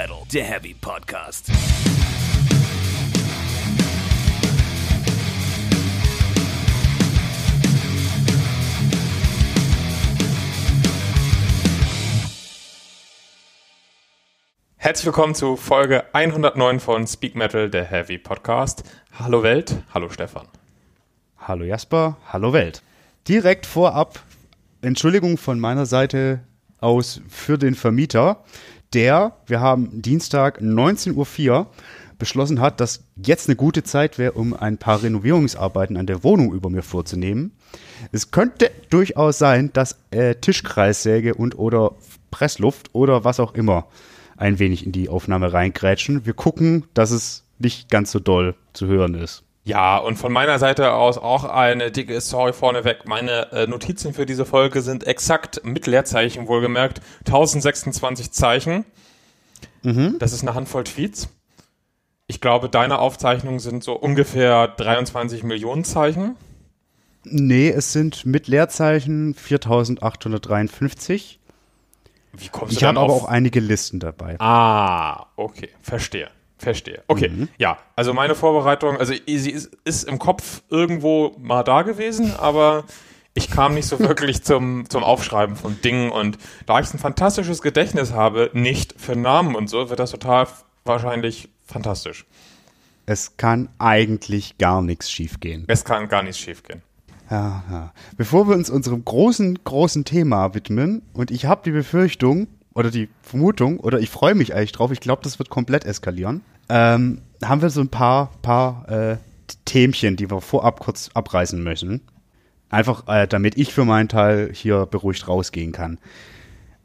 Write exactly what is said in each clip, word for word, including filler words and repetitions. Metal, der Heavy Podcast. Herzlich willkommen zu Folge hundertneun von Speak Metal, der Heavy Podcast. Hallo Welt, hallo Stefan. Hallo Jasper, hallo Welt. Direkt vorab, Entschuldigung von meiner Seite aus für den Vermieter, der, wir haben Dienstag neunzehn Uhr vier, beschlossen hat, dass jetzt eine gute Zeit wäre, um ein paar Renovierungsarbeiten an der Wohnung über mir vorzunehmen. Es könnte durchaus sein, dass äh, Tischkreissäge und oder Pressluft oder was auch immer ein wenig in die Aufnahme reingrätschen. Wir gucken, dass es nicht ganz so doll zu hören ist. Ja, und von meiner Seite aus auch eine dicke Sorry vorneweg. Meine äh, Notizen für diese Folge sind exakt mit Leerzeichen wohlgemerkt. tausendsechsundzwanzig Zeichen. Mhm. Das ist eine Handvoll Tweets. Ich glaube, deine Aufzeichnungen sind so ungefähr dreiundzwanzig Millionen Zeichen. Nee, es sind mit Leerzeichen viertausendachthundertdreiundfünfzig. Wie kommst ich du dann habe auf? Aber auch einige Listen dabei. Ah, okay, verstehe, verstehe. Okay, mhm. Ja, also meine Vorbereitung, also sie ist, ist im Kopf irgendwo mal da gewesen, aber ich kam nicht so wirklich zum, zum Aufschreiben von Dingen. Und da ich ein fantastisches Gedächtnis habe, nicht für Namen und so, wird das total wahrscheinlich fantastisch. Es kann eigentlich gar nichts schiefgehen. Es kann gar nichts schiefgehen. Ja, ja. Bevor wir uns unserem großen, großen Thema widmen, und ich habe die Befürchtung oder die Vermutung, oder ich freue mich eigentlich drauf, ich glaube, das wird komplett eskalieren, ähm, haben wir so ein paar, paar äh, Themchen, die wir vorab kurz abreißen müssen. Einfach, äh, damit ich für meinen Teil hier beruhigt rausgehen kann.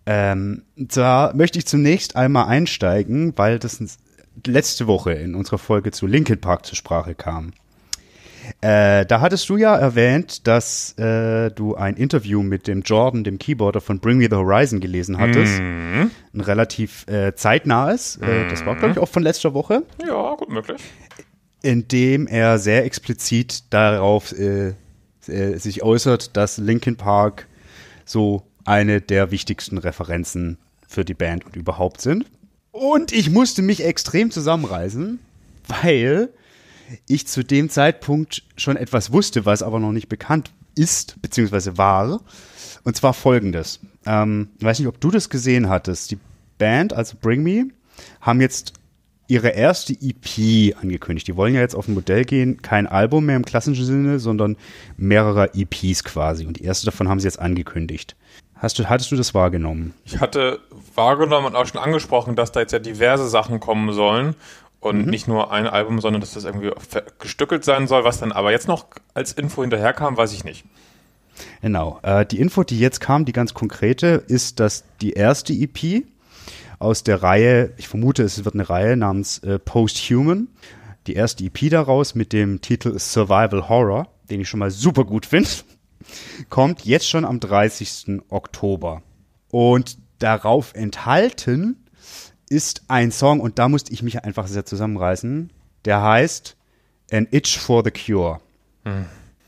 Ähm, da möchte ich zunächst einmal einsteigen, weil das letzte Woche in unserer Folge zu Linkin Park zur Sprache kam. Äh, da hattest du ja erwähnt, dass äh, du ein Interview mit dem Jordan, dem Keyboarder von Bring Me the Horizon, gelesen hattest. Mm. Ein relativ äh, zeitnahes, mm. äh, das war, glaube ich, auch von letzter Woche. Ja, gut möglich. In dem er sehr explizit darauf äh, äh, sich äußert, dass Linkin Park so eine der wichtigsten Referenzen für die Band und überhaupt sind. Und ich musste mich extrem zusammenreißen, weil ich zu dem Zeitpunkt schon etwas wusste, was aber noch nicht bekannt ist, beziehungsweise war. Und zwar Folgendes. Ähm, ich weiß nicht, ob du das gesehen hattest. Die Band, also Bring Me, haben jetzt ihre erste E P angekündigt. Die wollen ja jetzt auf ein Modell gehen, kein Album mehr im klassischen Sinne, sondern mehrere E Ps quasi. Und die erste davon haben sie jetzt angekündigt. Hast du, hattest du das wahrgenommen? Ich hatte wahrgenommen und auch schon angesprochen, dass da jetzt ja diverse Sachen kommen sollen. Und mhm. nicht nur ein Album, sondern dass das irgendwie gestückelt sein soll. Was dann aber jetzt noch als Info hinterherkam, weiß ich nicht. Genau. Äh, die Info, die jetzt kam, die ganz konkrete, ist, dass die erste E P aus der Reihe, ich vermute, es wird eine Reihe namens äh, Post-Human, die erste E P daraus mit dem Titel Survival Horror, den ich schon mal super gut finde, kommt jetzt schon am dreißigsten Oktober. Und darauf enthalten ist ein Song, und da musste ich mich einfach sehr zusammenreißen, der heißt An Itch for the Cure. Hm.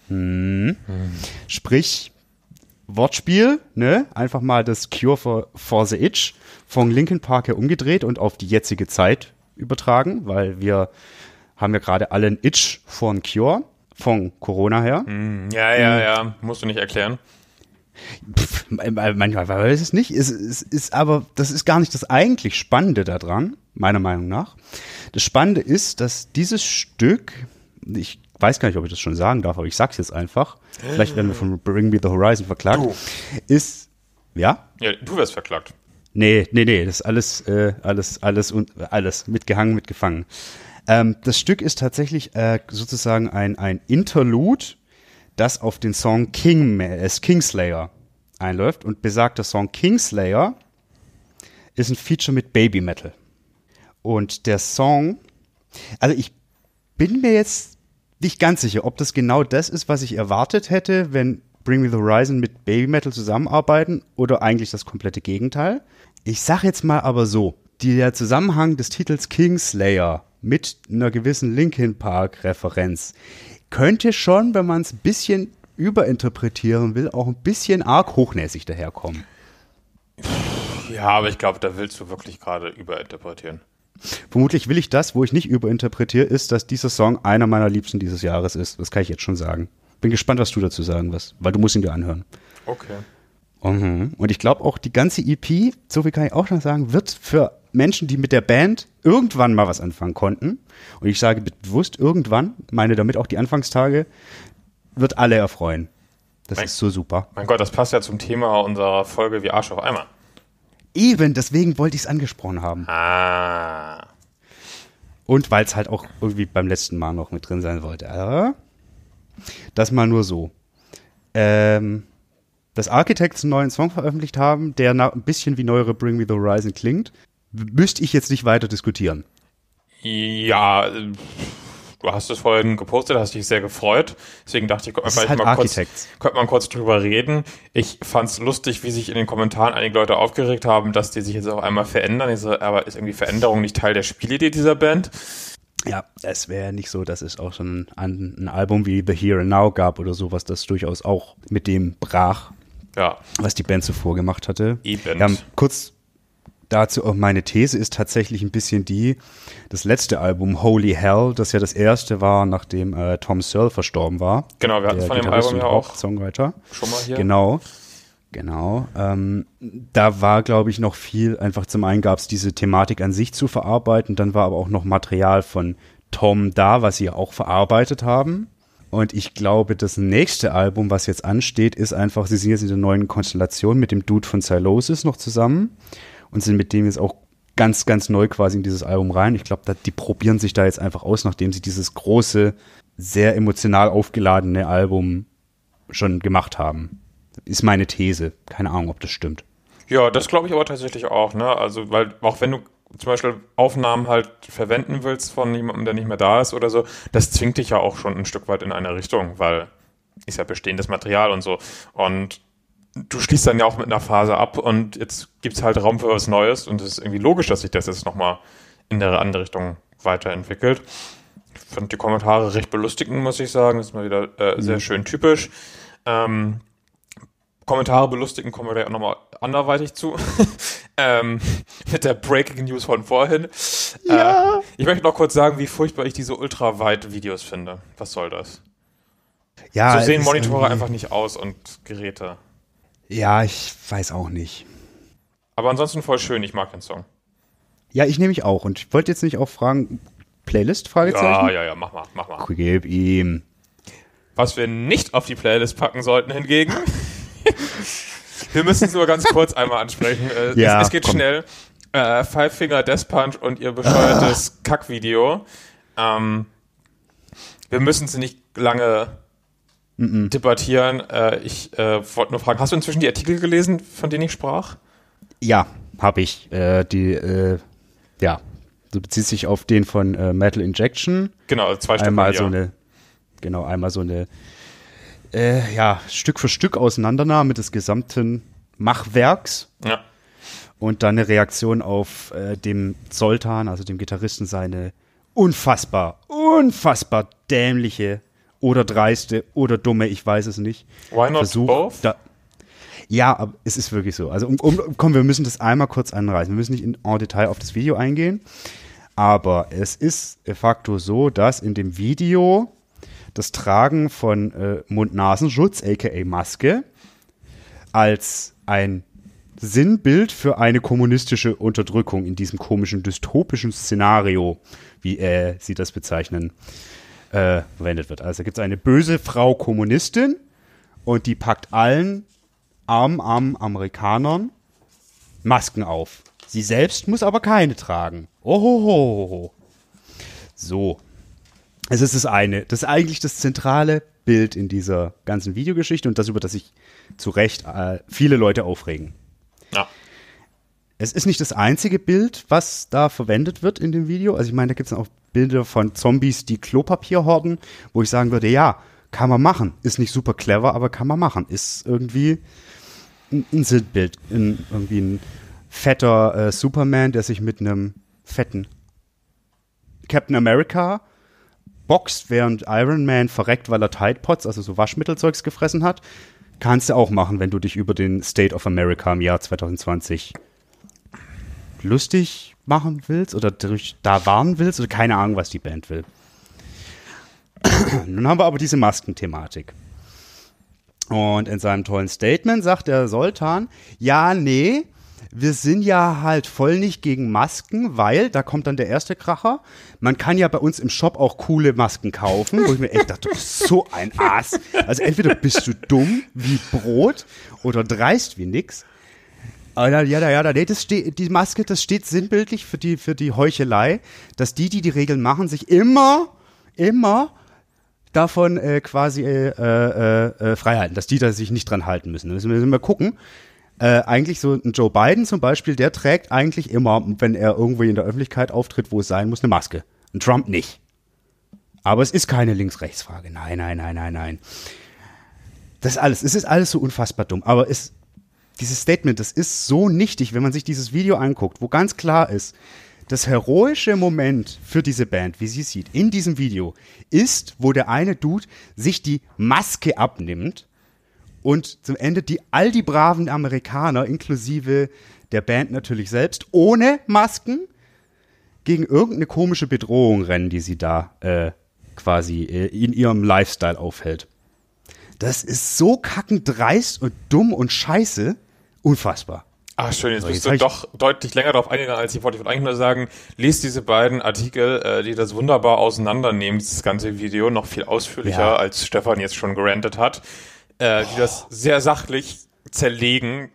Hm. Hm. Sprich, Wortspiel, ne? Einfach mal das Cure for, for the Itch von Linkin Park her umgedreht und auf die jetzige Zeit übertragen, weil wir haben ja gerade alle einen Itch for a Cure von Corona her. Hm. Ja, ja, hm. ja, musst du nicht erklären. Pff, manchmal weiß ich es nicht, es, es ist aber, das ist gar nicht das eigentlich Spannende daran, meiner Meinung nach. Das Spannende ist, dass dieses Stück, ich weiß gar nicht, ob ich das schon sagen darf, aber ich sag's jetzt einfach, vielleicht werden wir von Bring Me the Horizon verklagt, du. ist, ja? Ja, du wirst verklagt. Nee, nee, nee, das ist alles, äh, alles, alles und alles, mitgehangen, mitgefangen. Ähm, das Stück ist tatsächlich äh, sozusagen ein, ein Interlude, das auf den Song King, äh, Kingslayer einläuft. Und besagter Song Kingslayer ist ein Feature mit Babymetal. Und der Song, also ich bin mir jetzt nicht ganz sicher, ob das genau das ist, was ich erwartet hätte, wenn Bring Me the Horizon mit Babymetal zusammenarbeiten, oder eigentlich das komplette Gegenteil. Ich sag jetzt mal aber so, der Zusammenhang des Titels Kingslayer mit einer gewissen Linkin Park-Referenz könnte schon, wenn man es ein bisschen überinterpretieren will, auch ein bisschen arg hochnäsig daherkommen. Ja, aber ich glaube, da willst du wirklich gerade überinterpretieren. Vermutlich will ich das, wo ich nicht überinterpretiere, ist, dass dieser Song einer meiner Liebsten dieses Jahres ist. Das kann ich jetzt schon sagen. Bin gespannt, was du dazu sagen wirst, weil du musst ihn dir anhören. Okay. Mhm. Und ich glaube auch, die ganze E P, so viel kann ich auch schon sagen, wird für Menschen, die mit der Band irgendwann mal was anfangen konnten, und ich sage bewusst irgendwann, meine damit auch die Anfangstage, wird alle erfreuen. Das mein, ist so super. Mein Gott, das passt ja zum Thema unserer Folge wie Arsch auf Eimer. Eben, deswegen wollte ich es angesprochen haben. Ah. Und weil es halt auch irgendwie beim letzten Mal noch mit drin sein wollte. Aber das mal nur so. Ähm, dass Architects einen neuen Song veröffentlicht haben, der ein bisschen wie neuere Bring Me the Horizon klingt, müsste ich jetzt nicht weiter diskutieren. Ja, du hast es vorhin gepostet, hast dich sehr gefreut. Deswegen dachte ich, könnte man, halt mal kurz, könnte man kurz drüber reden. Ich fand es lustig, wie sich in den Kommentaren einige Leute aufgeregt haben, dass die sich jetzt auf einmal verändern. Ich so, aber ist irgendwie Veränderung nicht Teil der Spielidee dieser Band? Ja, es wäre nicht so, dass es auch schon ein, ein Album wie The Here and Now gab oder sowas, das durchaus auch mit dem brach, ja, was die Band zuvor gemacht hatte. Eben. Ja, kurz dazu, auch meine These ist tatsächlich ein bisschen die, das letzte Album Holy Hell, das ja das erste war, nachdem äh, Tom Searle verstorben war. Genau, wir hatten es von dem Album ja auch, Songwriter, schon mal hier. Genau. Genau, ähm, da war, glaube ich, noch viel, einfach zum einen gab es diese Thematik an sich zu verarbeiten, dann war aber auch noch Material von Tom da, was sie auch verarbeitet haben, und ich glaube, das nächste Album, was jetzt ansteht, ist einfach, sie sind jetzt in der neuen Konstellation mit dem Dude von Psylosis noch zusammen und sind mit dem jetzt auch ganz, ganz neu quasi in dieses Album rein. Ich glaube, die probieren sich da jetzt einfach aus, nachdem sie dieses große, sehr emotional aufgeladene Album schon gemacht haben. Ist meine These. Keine Ahnung, ob das stimmt. Ja, das glaube ich aber tatsächlich auch, ne? Also, weil auch wenn du zum Beispiel Aufnahmen halt verwenden willst von jemandem, der nicht mehr da ist oder so, das zwingt dich ja auch schon ein Stück weit in eine Richtung, weil ist ja bestehendes Material und so. Und du schließt dann ja auch mit einer Phase ab und jetzt gibt es halt Raum für was Neues und es ist irgendwie logisch, dass sich das jetzt nochmal in eine andere Richtung weiterentwickelt. Ich fand die Kommentare recht belustigend, muss ich sagen. Das ist mal wieder äh, sehr mhm. schön typisch. Ähm, Kommentare belustigen, kommen wir da ja nochmal anderweitig zu. ähm, mit der Breaking News von vorhin. Ja. Äh, ich möchte noch kurz sagen, wie furchtbar ich diese Ultrawide-Videos finde. Was soll das? Ja, so sehen Monitore einfach nicht aus und Geräte. Ja, ich weiß auch nicht. Aber ansonsten voll schön, ich mag den Song. Ja, ich nehme mich auch. Und ich wollte jetzt nicht auch fragen, Playlist? Fragezeichen? Ja, ja, ja, mach mal, mach mal. Gib ihm. Was wir nicht auf die Playlist packen sollten hingegen... Wir müssen es nur ganz kurz einmal ansprechen. Äh, ja, es, es geht komm. schnell. Äh, Five Finger Death Punch und ihr bescheuertes Kackvideo. Ähm, wir müssen es nicht lange Mm-mm. debattieren. Äh, ich äh, wollte nur fragen, hast du inzwischen die Artikel gelesen, von denen ich sprach? Ja, habe ich. Äh, die, äh, ja, so bezieht sich auf den von äh, Metal Injection. Genau, zwei Stück. Einmal so eine, genau, einmal so eine Äh, ja, Stück für Stück Auseinandernahme des gesamten Machwerks, ja, und dann eine Reaktion auf äh, dem Zoltan, also dem Gitarristen, seine unfassbar, unfassbar dämliche oder dreiste oder dumme, ich weiß es nicht. Why not Versuch, both? Da, ja, aber es ist wirklich so. Also um, um, komm, wir müssen das einmal kurz anreißen. Wir müssen nicht in en Detail auf das Video eingehen, aber es ist de facto so, dass in dem Video das Tragen von äh, Mund-Nasen-Schutz, a k a. Maske, als ein Sinnbild für eine kommunistische Unterdrückung in diesem komischen, dystopischen Szenario, wie äh, sie das bezeichnen, äh, verwendet wird. Also gibt es eine böse Frau Kommunistin und die packt allen armen, armen Amerikanern Masken auf. Sie selbst muss aber keine tragen. Ohohoho. So. Es ist das eine, das ist eigentlich das zentrale Bild in dieser ganzen Videogeschichte und das, über das sich zu Recht äh, viele Leute aufregen. Ja. Es ist nicht das einzige Bild, was da verwendet wird in dem Video. Also ich meine, da gibt es auch Bilder von Zombies, die Klopapier horten, wo ich sagen würde, ja, kann man machen. Ist nicht super clever, aber kann man machen. Ist irgendwie ein Inselbild, ein, irgendwie ein fetter äh, Superman, der sich mit einem fetten Captain America boxt, während Iron Man verreckt, weil er Tide Pods, also so Waschmittelzeugs, gefressen hat. Kannst du auch machen, wenn du dich über den State of America im Jahr zwanzig zwanzig lustig machen willst oder durch, da warnen willst oder keine Ahnung, was die Band will. Nun haben wir aber diese Maskenthematik. Und in seinem tollen Statement sagt der Soltan, ja, nee, wir sind ja halt voll nicht gegen Masken, weil, da kommt dann der erste Kracher, man kann ja bei uns im Shop auch coole Masken kaufen, wo ich mir echt dachte, du bist so ein Ass. Also entweder bist du dumm wie Brot oder dreist wie nix. Aber ja, ja, ja, nee, das steht, die Maske, das steht sinnbildlich für die, für die Heuchelei, dass die, die die Regeln machen, sich immer, immer davon äh, quasi äh, äh, äh, frei halten, dass die da sich nicht dran halten müssen. Da müssen wir, müssen wir gucken. Äh, eigentlich so ein Joe Biden zum Beispiel, der trägt eigentlich immer, wenn er irgendwo in der Öffentlichkeit auftritt, wo es sein muss, eine Maske. Ein Trump nicht. Aber es ist keine Links-Rechts-Frage. Nein, nein, nein, nein, nein. Das alles, es ist alles so unfassbar dumm. Aber es, dieses Statement, das ist so nichtig, wenn man sich dieses Video anguckt, wo ganz klar ist, das heroische Moment für diese Band, wie sie es sieht, in diesem Video, ist, wo der eine Dude sich die Maske abnimmt und zum Ende die all die braven Amerikaner, inklusive der Band natürlich selbst, ohne Masken, gegen irgendeine komische Bedrohung rennen, die sie da äh, quasi äh, in ihrem Lifestyle aufhält. Das ist so kackend dreist und dumm und scheiße. Unfassbar. Ah, schön, jetzt so, bist jetzt du doch deutlich länger darauf eingegangen, als ich wollte. Ich wollte eigentlich nur sagen, lest diese beiden Artikel, äh, die das wunderbar auseinandernehmen, dieses ganze Video, noch viel ausführlicher, ja, als Stefan jetzt schon gerantet hat, äh, oh. die das sehr sachlich zerlegen.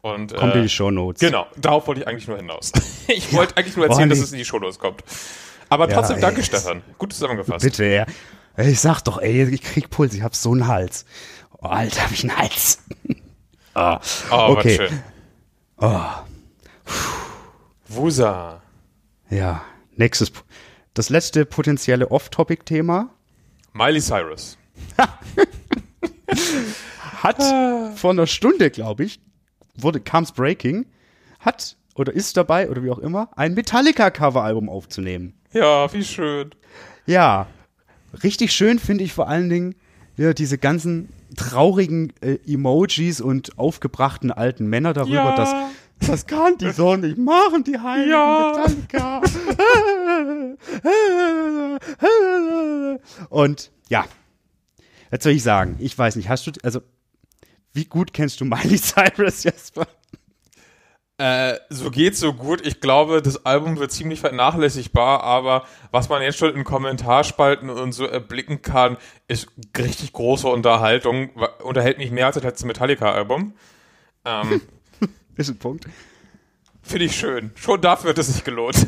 Und, kommt äh, in die Shownotes. Genau, darauf wollte ich eigentlich nur hinaus. Ich ja. wollte eigentlich nur erzählen, Boah, dass es in die Shownotes kommt. Aber ja, trotzdem, ey, danke, Stefan. Gut zusammengefasst. Bitte, ja. Ich sag doch, ey, ich krieg Puls, ich hab so einen Hals. Oh, Alter, hab ich einen Hals. ah, oh, okay. War schön. Oh. Wusa. Ja, nächstes. Das letzte potenzielle Off-Topic-Thema. Miley Cyrus. hat ah. vor einer Stunde, glaube ich, wurde kam's Breaking, hat oder ist dabei oder wie auch immer, ein Metallica-Cover-Album aufzunehmen. Ja, wie schön. Ja, richtig schön finde ich vor allen Dingen ja, diese ganzen traurigen äh, Emojis und aufgebrachten alten Männer darüber, ja. dass das kann die so nicht machen, die heiligen ja. Metallica. Und ja, was soll ich sagen? Ich weiß nicht, hast du, also wie gut kennst du Miley Cyrus, Jesper? Äh, so geht's so gut. Ich glaube, das Album wird ziemlich vernachlässigbar, aber was man jetzt schon in Kommentarspalten und so erblicken kann, ist richtig große Unterhaltung. Unterhält mich mehr als das letzte Metallica-Album. Ähm, ist ein Punkt. Finde ich schön. Schon dafür hat es sich gelohnt.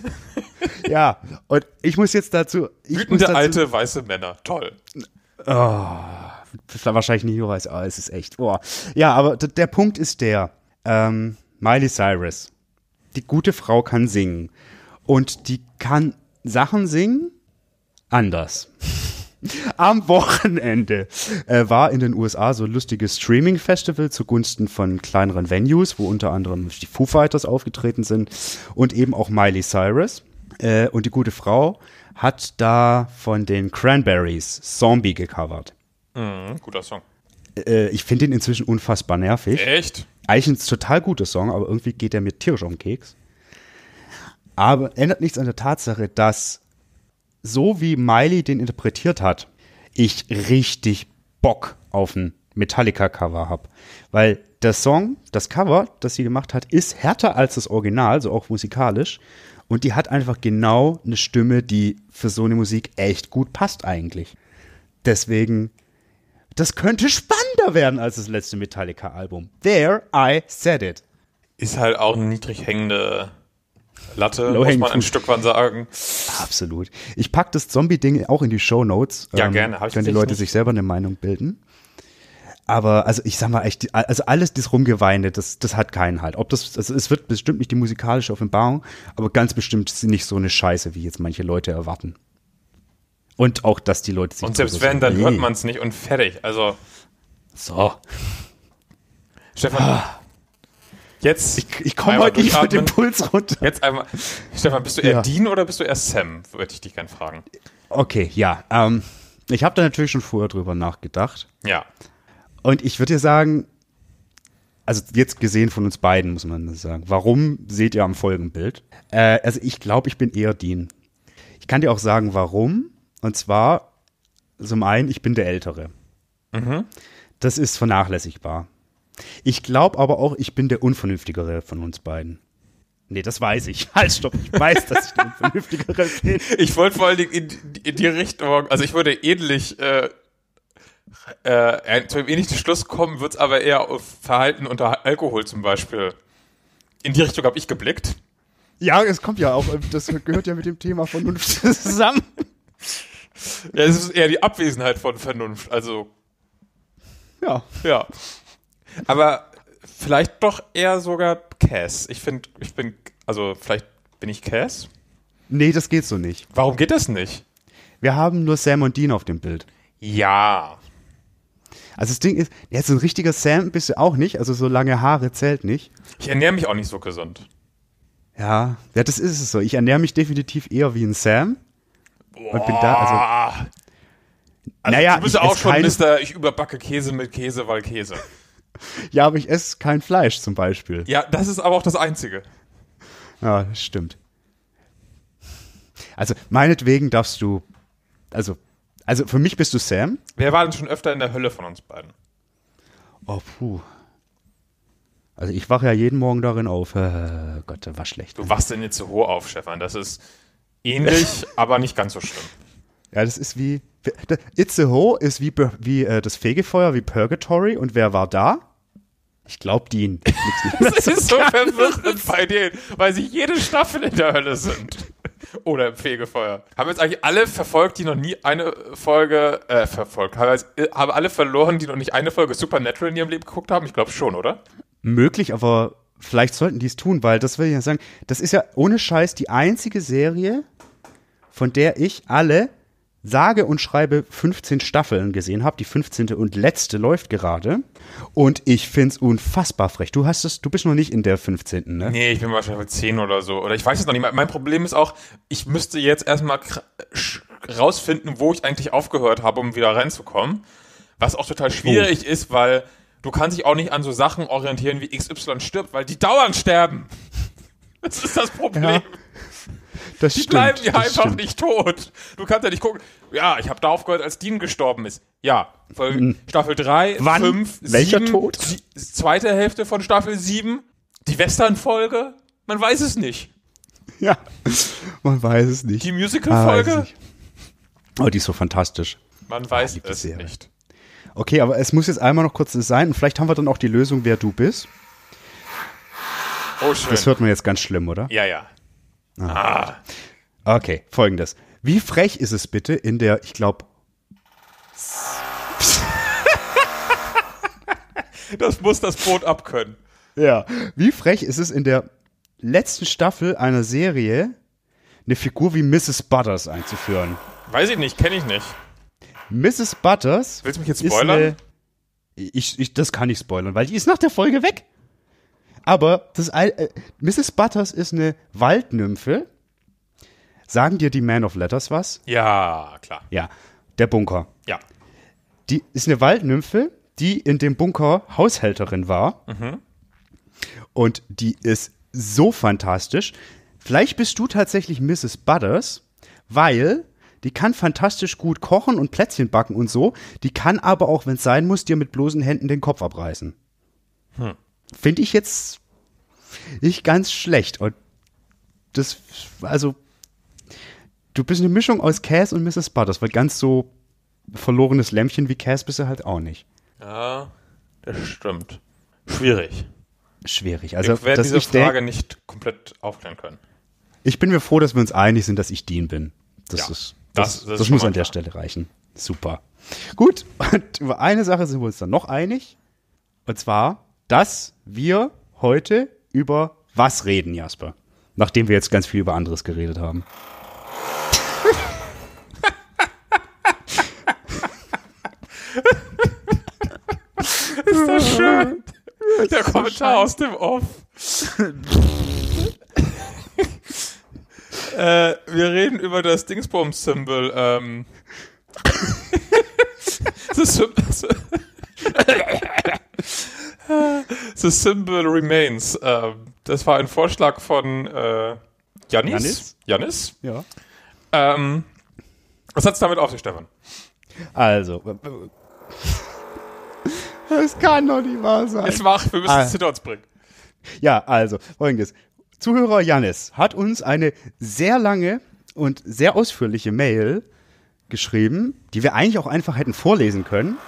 Ja, und ich muss jetzt dazu... Ich Wütende muss dazu, alte, weiße Männer. Toll. Oh, das war wahrscheinlich nicht Jureis. Ah, es ist echt. Oh. Ja, aber d- der Punkt ist der... Ähm, Miley Cyrus, die gute Frau kann singen und die kann Sachen singen anders. Am Wochenende äh, war in den U S A so ein lustiges Streaming-Festival zugunsten von kleineren Venues, wo unter anderem die Foo Fighters aufgetreten sind und eben auch Miley Cyrus. Äh, und die gute Frau hat da von den Cranberries Zombie gecovert. Mhm, guter Song. Äh, ich finde ihn inzwischen unfassbar nervig. Echt? Eigentlich ein total guter Song, aber irgendwie geht er mir tierisch auf den Keks. Aber ändert nichts an der Tatsache, dass so wie Miley den interpretiert hat, ich richtig Bock auf ein Metallica-Cover habe. Weil der Song, das Cover, das sie gemacht hat, ist härter als das Original, so auch musikalisch. Und die hat einfach genau eine Stimme, die für so eine Musik echt gut passt eigentlich. Deswegen... Das könnte spannender werden als das letzte Metallica-Album. There, I said it. Ist halt auch eine niedrig hängende Latte, muss man ein Stück weit sagen. Absolut. Ich packe das Zombie-Ding auch in die Shownotes. Ja, ähm, gerne. Hab ich können die Leute nicht. Sich selber eine Meinung bilden. Aber also ich sag mal echt, also alles das Rumgeweine, das, das hat keinen Halt. Ob das, also es wird bestimmt nicht die musikalische Offenbarung, aber ganz bestimmt nicht so eine Scheiße, wie jetzt manche Leute erwarten. Und auch, dass die Leute sich... Und selbst wenn, dann hört man es nicht und fertig. Also... So. Stefan, ah. jetzt... Ich, ich komme heute nicht mit dem Puls runter. Jetzt einmal... Stefan, bist du eher ja. Dean oder bist du eher Sam? Würde ich dich gerne fragen. Okay, ja. Ähm, ich habe da natürlich schon vorher drüber nachgedacht. Ja. Und ich würde dir sagen, also jetzt gesehen von uns beiden, muss man das sagen. Warum, seht ihr am Folgenbild. Äh, also ich glaube, ich bin eher Dean. Ich kann dir auch sagen, warum. Und zwar, zum einen, ich bin der Ältere. Mhm. Das ist vernachlässigbar. Ich glaube aber auch, ich bin der Unvernünftigere von uns beiden. Nee, das weiß ich. Halt, stopp, ich weiß, dass ich der Unvernünftigere bin. Ich wollte vor allen Dingen in, in die Richtung, also ich würde ähnlich äh, äh, zu einem ähnlichen Schluss kommen, würde es aber eher auf Verhalten unter Alkohol zum Beispiel. In die Richtung habe ich geblickt. Ja, es kommt ja auch, das gehört ja mit dem Thema Vernunft zusammen. Ja, es ist eher die Abwesenheit von Vernunft, also ja. Ja. Aber vielleicht doch eher sogar Cass. Ich finde, ich bin, also vielleicht bin ich Cass? Nee, das geht so nicht. Warum geht das nicht? Wir haben nur Sam und Dean auf dem Bild. Ja. Also das Ding ist, jetzt ein richtiger Sam bist du auch nicht, also so lange Haare zählt nicht. Ich ernähre mich auch nicht so gesund. Ja, ja, das ist es so. Ich ernähre mich definitiv eher wie ein Sam. Boah. Und bin da, also... Also naja, du bist ja auch schon Mister, ich überbacke Käse mit Käse, weil Käse. Ja, aber ich esse kein Fleisch zum Beispiel. Ja, das ist aber auch das Einzige. Ja, das stimmt. Also meinetwegen darfst du, also, also für mich bist du Sam. Wer war denn schon öfter in der Hölle von uns beiden? Oh, puh. Also ich wache ja jeden Morgen darin auf. Äh, Gott, das war schlecht. Du wachst denn jetzt so hoch auf, Stefan. Das ist ähnlich, aber nicht ganz so schlimm. Ja, das ist wie... It's a Ho ist wie, wie äh, das Fegefeuer, wie Purgatory. Und wer war da? Ich glaube, Dean. Das ist so verwirrend bei denen, weil sie jede Staffel in der Hölle sind. Oder im Fegefeuer. Haben jetzt eigentlich alle verfolgt, die noch nie eine Folge äh, verfolgt haben? Jetzt, äh, haben alle verloren, die noch nicht eine Folge Supernatural in ihrem Leben geguckt haben? Ich glaube schon, oder? Möglich, aber vielleicht sollten die es tun, weil das will ich ja sagen, das ist ja ohne Scheiß die einzige Serie, von der ich alle sage und schreibe fünfzehn Staffeln gesehen habe. Die fünfzehnte und letzte läuft gerade. Und ich find's unfassbar frech. Du hast es, du bist noch nicht in der fünfzehnten, ne? Nee, ich bin wahrscheinlich zehn oder so. Oder ich weiß es noch nicht. Mein Problem ist auch, ich müsste jetzt erstmal rausfinden, wo ich eigentlich aufgehört habe, um wieder reinzukommen. Was auch total schwierig oh. ist, weil du kannst dich auch nicht an so Sachen orientieren, wie X Y stirbt, weil die dauernd sterben. Das ist das Problem. Ja. Das die stimmt, bleiben ja einfach stimmt. nicht tot. Du kannst ja nicht gucken. Ja, ich habe da aufgehört, als Dean gestorben ist. Ja, mhm. Staffel drei, Wann? fünf, Welcher sieben, Tod? Sie, zweite Hälfte von Staffel sieben, die Western-Folge, man weiß es nicht. Ja, man weiß es nicht. Die Musical-Folge? Ah, oh, die ist so fantastisch. Man weiß ah, es nicht. Okay, aber es muss jetzt einmal noch kurz sein und vielleicht haben wir dann auch die Lösung, wer du bist. Oh, schön. Das hört man jetzt ganz schlimm, oder? Ja, ja. Ah. ah. Okay, folgendes. Wie frech ist es bitte in der, ich glaube... Das muss das Boot abkönnen. Ja. Wie frech ist es in der letzten Staffel einer Serie, eine Figur wie Missus Butters einzuführen? Weiß ich nicht, kenne ich nicht. Missus Butters... Willst du mich jetzt spoilern? Eine, ich, ich, das kann ich spoilern, weil die ist nach der Folge weg. Aber das, äh, Missus Butters ist eine Waldnymphe. Sagen dir die Man of Letters was? Ja, klar. Ja, der Bunker. Ja. Die ist eine Waldnymphe, die in dem Bunker Haushälterin war. Mhm. Und die ist so fantastisch. Vielleicht bist du tatsächlich Missus Butters, weil die kann fantastisch gut kochen und Plätzchen backen und so. Die kann aber auch, wenn es sein muss, dir mit bloßen Händen den Kopf abreißen. Hm. Finde ich jetzt nicht ganz schlecht. Und das, also, du bist eine Mischung aus Cass und Missus Butters, weil ganz so verlorenes Lämpchen wie Cass bist du halt auch nicht. Ja, das stimmt. Schwierig. Schwierig. Also, ich werde diese ich Frage denk, nicht komplett aufklären können. Ich bin mir froh, dass wir uns einig sind, dass ich Dean bin. Das, ja, ist, das, das, das, das muss an der Stelle reichen. Super. Gut, und über eine Sache sind wir uns dann noch einig. Und zwar, dass wir heute über was reden, Jasper? Nachdem wir jetzt ganz viel über anderes geredet haben. Ist das schön? Der Kommentar aus dem Off. äh, wir reden über das Dingsbums-Symbol. Ähm. Das ist so, so. The Symbol Remains. Das war ein Vorschlag von äh, Janis. Janis? Ja. Ähm, was hat es damit auf sich, Stefan? Also. Das kann doch nicht wahr sein. Jetzt mach, wir müssen ah. es hinter uns bringen. Ja, also, folgendes. Zuhörer Janis hat uns eine sehr lange und sehr ausführliche Mail geschrieben, die wir eigentlich auch einfach hätten vorlesen können,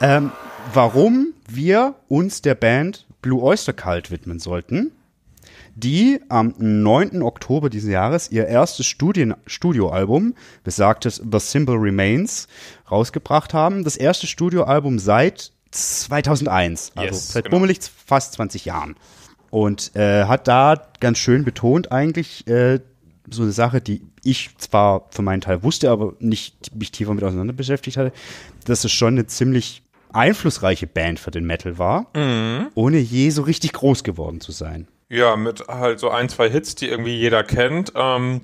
ähm, warum wir uns der Band Blue Öyster Cult widmen sollten, die am neunten Oktober diesen Jahres ihr erstes Studien- Studioalbum, besagtes The Symbol Remains, rausgebracht haben. Das erste Studioalbum seit zweitausendeins, also yes, seit genau. bummelig fast zwanzig Jahren. Und äh, hat da ganz schön betont eigentlich äh, so eine Sache, die ich zwar für meinen Teil wusste, aber nicht mich tiefer mit auseinander beschäftigt hatte, dass es schon eine ziemlich einflussreiche Band für den Metal war, mhm. ohne je so richtig groß geworden zu sein. Ja, mit halt so ein, zwei Hits, die irgendwie jeder kennt, ähm,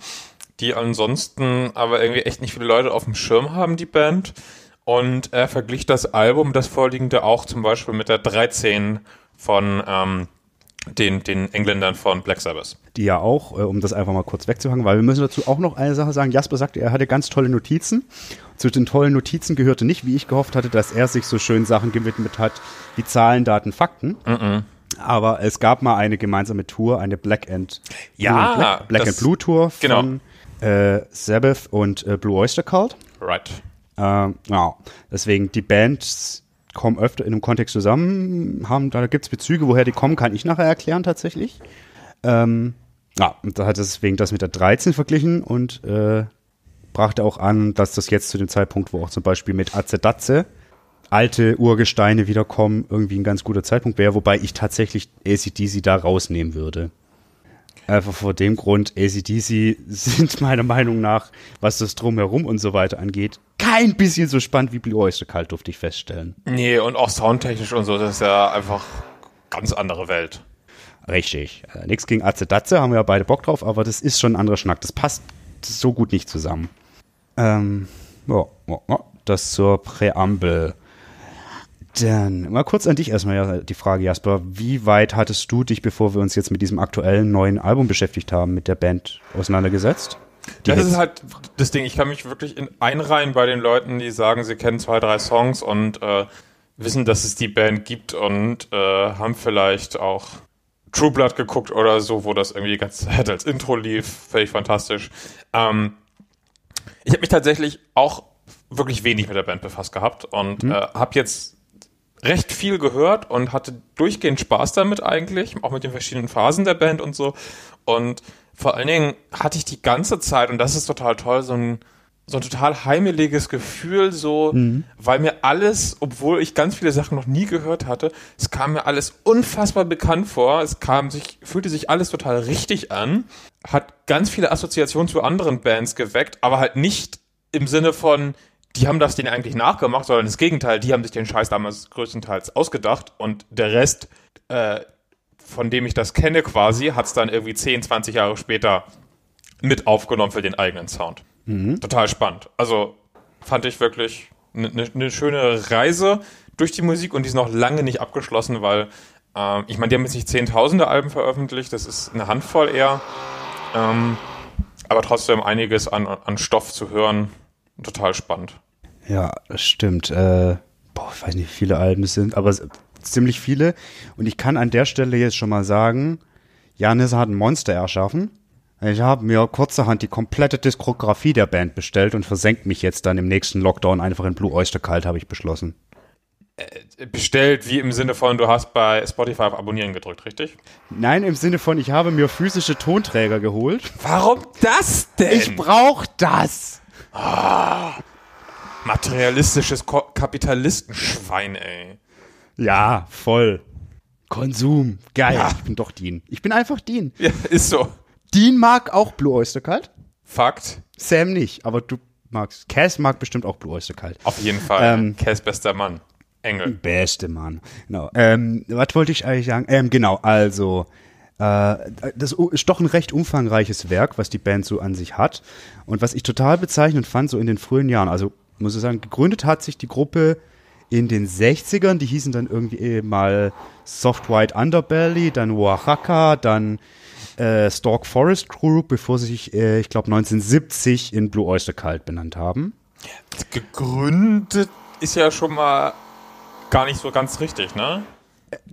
die ansonsten aber irgendwie echt nicht viele Leute auf dem Schirm haben, die Band. Und er verglich das Album, das vorliegende, auch zum Beispiel mit der dreizehn von ähm, den, den Engländern von Black Sabbath. Die ja auch, äh, um das einfach mal kurz wegzufangen, weil wir müssen dazu auch noch eine Sache sagen. Jasper sagte, er hatte ganz tolle Notizen. Zu den tollen Notizen gehörte nicht, wie ich gehofft hatte, dass er sich so schön Sachen gewidmet hat, wie Zahlen, Daten, Fakten. Mhm. Aber es gab mal eine gemeinsame Tour, eine Black and Blue, ja, Black, Black and Blue Tour von genau. äh, Sabbath und äh, Blue Öyster Cult. Right. Ähm, ja. Deswegen, die Bands kommen öfter in einem Kontext zusammen, haben, da gibt es Bezüge, woher die kommen, kann ich nachher erklären tatsächlich. Ähm, ja, und da hat er deswegen das mit der dreizehn verglichen und äh, brachte auch an, dass das jetzt zu dem Zeitpunkt, wo auch zum Beispiel mit Azedatze alte Urgesteine wiederkommen, irgendwie ein ganz guter Zeitpunkt wäre, wobei ich tatsächlich A C D C da rausnehmen würde. Einfach vor dem Grund, A C D C sind meiner Meinung nach, was das Drumherum und so weiter angeht, kein bisschen so spannend wie Blue Öyster Cult, durfte ich feststellen. Nee, und auch soundtechnisch und so, das ist ja einfach ganz andere Welt. Richtig. Äh, nichts gegen Azedatze, haben wir ja beide Bock drauf, aber das ist schon ein anderer Schnack. Das passt so gut nicht zusammen. Ähm, ja, ja, ja. Das zur Präambel. Dann mal kurz an dich erstmal die Frage, Jasper. Wie weit hattest du dich, bevor wir uns jetzt mit diesem aktuellen neuen Album beschäftigt haben, mit der Band auseinandergesetzt? Die das Hits. Ist halt das Ding. Ich kann mich wirklich in einreihen bei den Leuten, die sagen, sie kennen zwei, drei Songs und äh, wissen, dass es die Band gibt und äh, haben vielleicht auch True Blood geguckt oder so, wo das irgendwie die ganze Zeit als Intro lief. Völlig fantastisch. Ähm, ich habe mich tatsächlich auch wirklich wenig mit der Band befasst gehabt und mhm. äh, habe jetzt recht viel gehört und hatte durchgehend Spaß damit eigentlich, auch mit den verschiedenen Phasen der Band und so. Und vor allen Dingen hatte ich die ganze Zeit, und das ist total toll, so ein, so ein total heimeliges Gefühl, so, mhm. weil mir alles, obwohl ich ganz viele Sachen noch nie gehört hatte, es kam mir alles unfassbar bekannt vor, es kam sich, fühlte sich alles total richtig an, hat ganz viele Assoziationen zu anderen Bands geweckt, aber halt nicht im Sinne von, die haben das denen eigentlich nachgemacht, sondern das Gegenteil, die haben sich den Scheiß damals größtenteils ausgedacht und der Rest, äh, von dem ich das kenne quasi, hat es dann irgendwie zehn, zwanzig Jahre später mit aufgenommen für den eigenen Sound. Mhm. Total spannend. Also fand ich wirklich eine ne, ne schöne Reise durch die Musik und die ist noch lange nicht abgeschlossen, weil, äh, ich meine, die haben jetzt nicht zehntausende Alben veröffentlicht, das ist eine Handvoll eher, ähm, aber trotzdem einiges an, an Stoff zu hören. Total spannend. Ja, das stimmt. Äh, boah, ich weiß nicht, wie viele Alben es sind, aber ziemlich viele. Und ich kann an der Stelle jetzt schon mal sagen, Janis hat ein Monster erschaffen. Ich habe mir kurzerhand die komplette Diskografie der Band bestellt und versenkt mich jetzt dann im nächsten Lockdown einfach in Blue Öyster Cult, habe ich beschlossen. Bestellt, wie im Sinne von, du hast bei Spotify auf Abonnieren gedrückt, richtig? Nein, im Sinne von, ich habe mir physische Tonträger geholt. Warum das denn? Ich brauche das. Ah, materialistisches Ko- Kapitalistenschwein, ey. Ja, voll. Konsum. Geil. Ja. Ich bin doch Dean. Ich bin einfach Dean. Ja, ist so. Dean mag auch Blue Öyster Cult. Fakt. Sam nicht, aber du magst. Cass mag bestimmt auch Blue Öyster Cult. Auf jeden Fall. Ähm, Cass, bester Mann. Engel. Beste Mann. Genau. Ähm, was wollte ich eigentlich sagen? Ähm, genau, also. Das ist doch ein recht umfangreiches Werk, was die Band so an sich hat. Und was ich total bezeichnend fand, so in den frühen Jahren, also muss ich sagen, gegründet hat sich die Gruppe in den sechzigern. Die hießen dann irgendwie mal Soft White Underbelly, dann Oaxaca, dann äh, Stork Forest Group, bevor sie sich, äh, ich glaube, neunzehnhundertsiebzig in Blue Öyster Cult benannt haben. Gegründet ist ja schon mal gar nicht so ganz richtig, ne?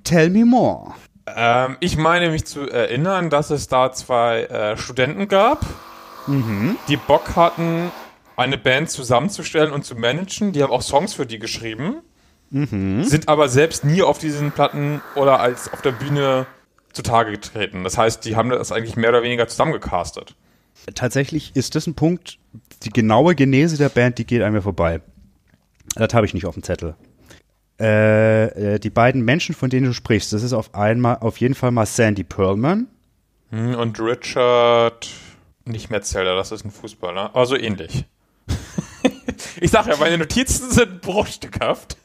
Tell me more. Ähm, ich meine mich zu erinnern, dass es da zwei äh, Studenten gab, mhm. die Bock hatten, eine Band zusammenzustellen und zu managen. Die haben auch Songs für die geschrieben, mhm. sind aber selbst nie auf diesen Platten oder als auf der Bühne zutage getreten. Das heißt, die haben das eigentlich mehr oder weniger zusammengecastet. Tatsächlich ist das ein Punkt, die genaue Genese der Band, die geht an mir vorbei. Das habe ich nicht auf dem Zettel. Äh, die beiden Menschen, von denen du sprichst, das ist auf einmal, auf jeden Fall mal Sandy Pearlman. Und Richard, nicht Metzelder, das ist ein Fußballer, aber so ähnlich. Ich sag ja, meine Notizen sind bruchstückhaft.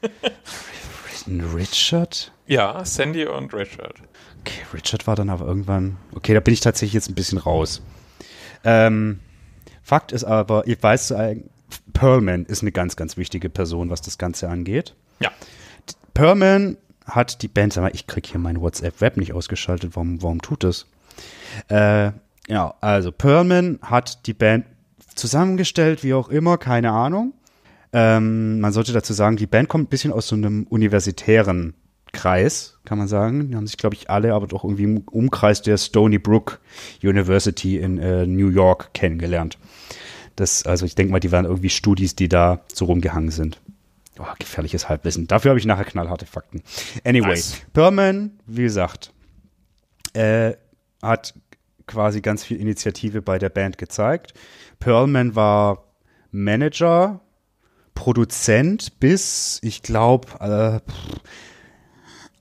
Richard? Ja, Sandy und Richard. Okay, Richard war dann aber irgendwann, okay, da bin ich tatsächlich jetzt ein bisschen raus. Ähm, Fakt ist aber, ich weiß, Pearlman ist eine ganz, ganz wichtige Person, was das Ganze angeht. Ja. Pearlman hat die Band, sag mal, ich krieg hier mein WhatsApp-Web nicht ausgeschaltet, warum, warum tut das? Äh, ja, also Pearlman hat die Band zusammengestellt, wie auch immer, keine Ahnung. Ähm, man sollte dazu sagen, die Band kommt ein bisschen aus so einem universitären Kreis, kann man sagen. Die haben sich, glaube ich, alle, aber doch irgendwie im Umkreis der Stony Brook University in äh, New York kennengelernt. Das, also ich denke mal, die waren irgendwie Studis, die da so rumgehangen sind. Oh, gefährliches Halbwissen. Dafür habe ich nachher knallharte Fakten. Anyway, nice. Pearlman, wie gesagt, äh, hat quasi ganz viel Initiative bei der Band gezeigt. Pearlman war Manager, Produzent bis, ich glaube, äh,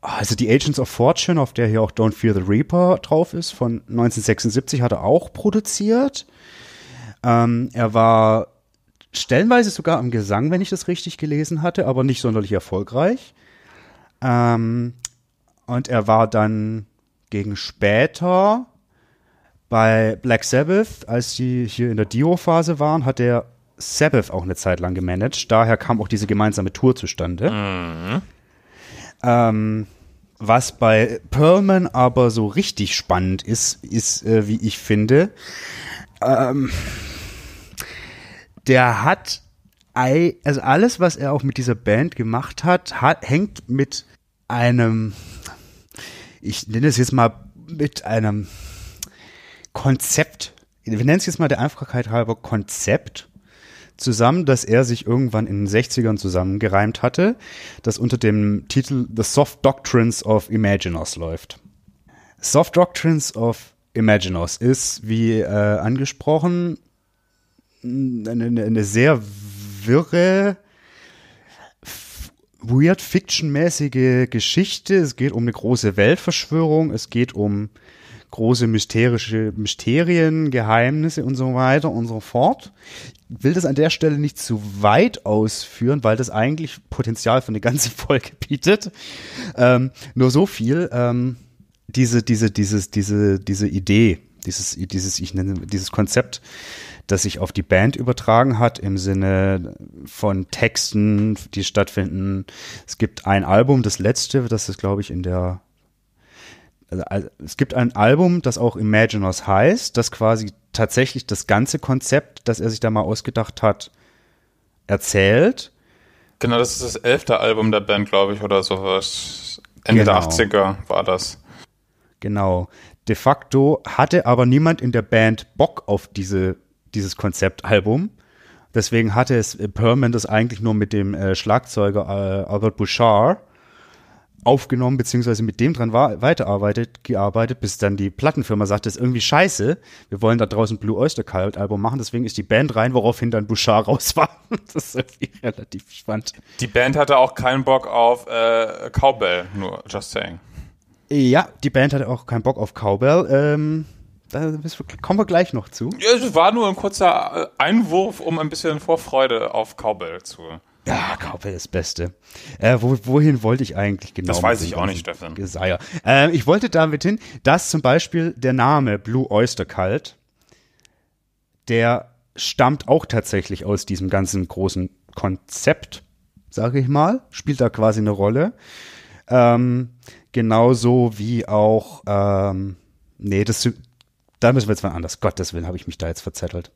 also die Agents of Fortune, auf der hier auch Don't Fear the Reaper drauf ist, von neunzehnhundertsechsundsiebzig hat er auch produziert. Ähm, er war stellenweise sogar am Gesang, wenn ich das richtig gelesen hatte, aber nicht sonderlich erfolgreich. Ähm, und er war dann gegen später bei Black Sabbath, als sie hier in der Dio-Phase waren, hat er Sabbath auch eine Zeit lang gemanagt. Daher kam auch diese gemeinsame Tour zustande. Mhm. Ähm, was bei Pearlman aber so richtig spannend ist, ist, äh, wie ich finde, ähm, der hat, also alles, was er auch mit dieser Band gemacht hat, hat hängt mit einem, ich nenne es jetzt mal mit einem Konzept, wir nennen es jetzt mal der Einfachheit halber Konzept, zusammen, dass er sich irgendwann in den sechzigern zusammengereimt hatte, das unter dem Titel The Soft Doctrines of Imaginos läuft. Soft Doctrines of Imaginos ist, wie äh, angesprochen, Eine, eine sehr wirre, weird fiction-mäßige Geschichte. Es geht um eine große Weltverschwörung, es geht um große mysterische Mysterien, Geheimnisse und so weiter und so fort. Ich will das an der Stelle nicht zu weit ausführen, weil das eigentlich Potenzial für eine ganze Folge bietet. Ähm, nur so viel, ähm, diese, diese, dieses, diese, diese Idee, dieses, dieses, ich nenne, dieses Konzept, das sich auf die Band übertragen hat, im Sinne von Texten, die stattfinden. Es gibt ein Album, das letzte, das ist, glaube ich, in der, also es gibt ein Album, das auch Imaginos heißt, das quasi tatsächlich das ganze Konzept, das er sich da mal ausgedacht hat, erzählt. Genau, das ist das elfte Album der Band, glaube ich, oder sowas. Ende der achtziger war das. Genau. De facto hatte aber niemand in der Band Bock auf diese dieses Konzeptalbum. Deswegen hatte es Pearlman das eigentlich nur mit dem äh, Schlagzeuger äh, Albert Bouchard aufgenommen, beziehungsweise mit dem dran war, weiterarbeitet, gearbeitet, bis dann die Plattenfirma sagte, das ist irgendwie scheiße, wir wollen da draußen Blue Öyster Cult Album machen, deswegen ist die Band rein, woraufhin dann Bouchard raus war. Das ist irgendwie relativ spannend. Die Band hatte auch keinen Bock auf äh, Cowbell, nur just saying. Ja, die Band hatte auch keinen Bock auf Cowbell, ähm, da kommen wir gleich noch zu. Ja, es war nur ein kurzer Einwurf, um ein bisschen Vorfreude auf Cowbell zu. Ja, Cowbell ist das Beste. Äh, wo, wohin wollte ich eigentlich genau? Das weiß ich auch nicht, Stefan. Äh, ich wollte damit hin, dass zum Beispiel der Name Blue Öyster Cult, der stammt auch tatsächlich aus diesem ganzen großen Konzept. sage ich mal, spielt da quasi eine Rolle. Ähm, genauso wie auch, ähm, nee, das, da müssen wir jetzt mal anders. Gottes Willen, habe ich mich da jetzt verzettelt.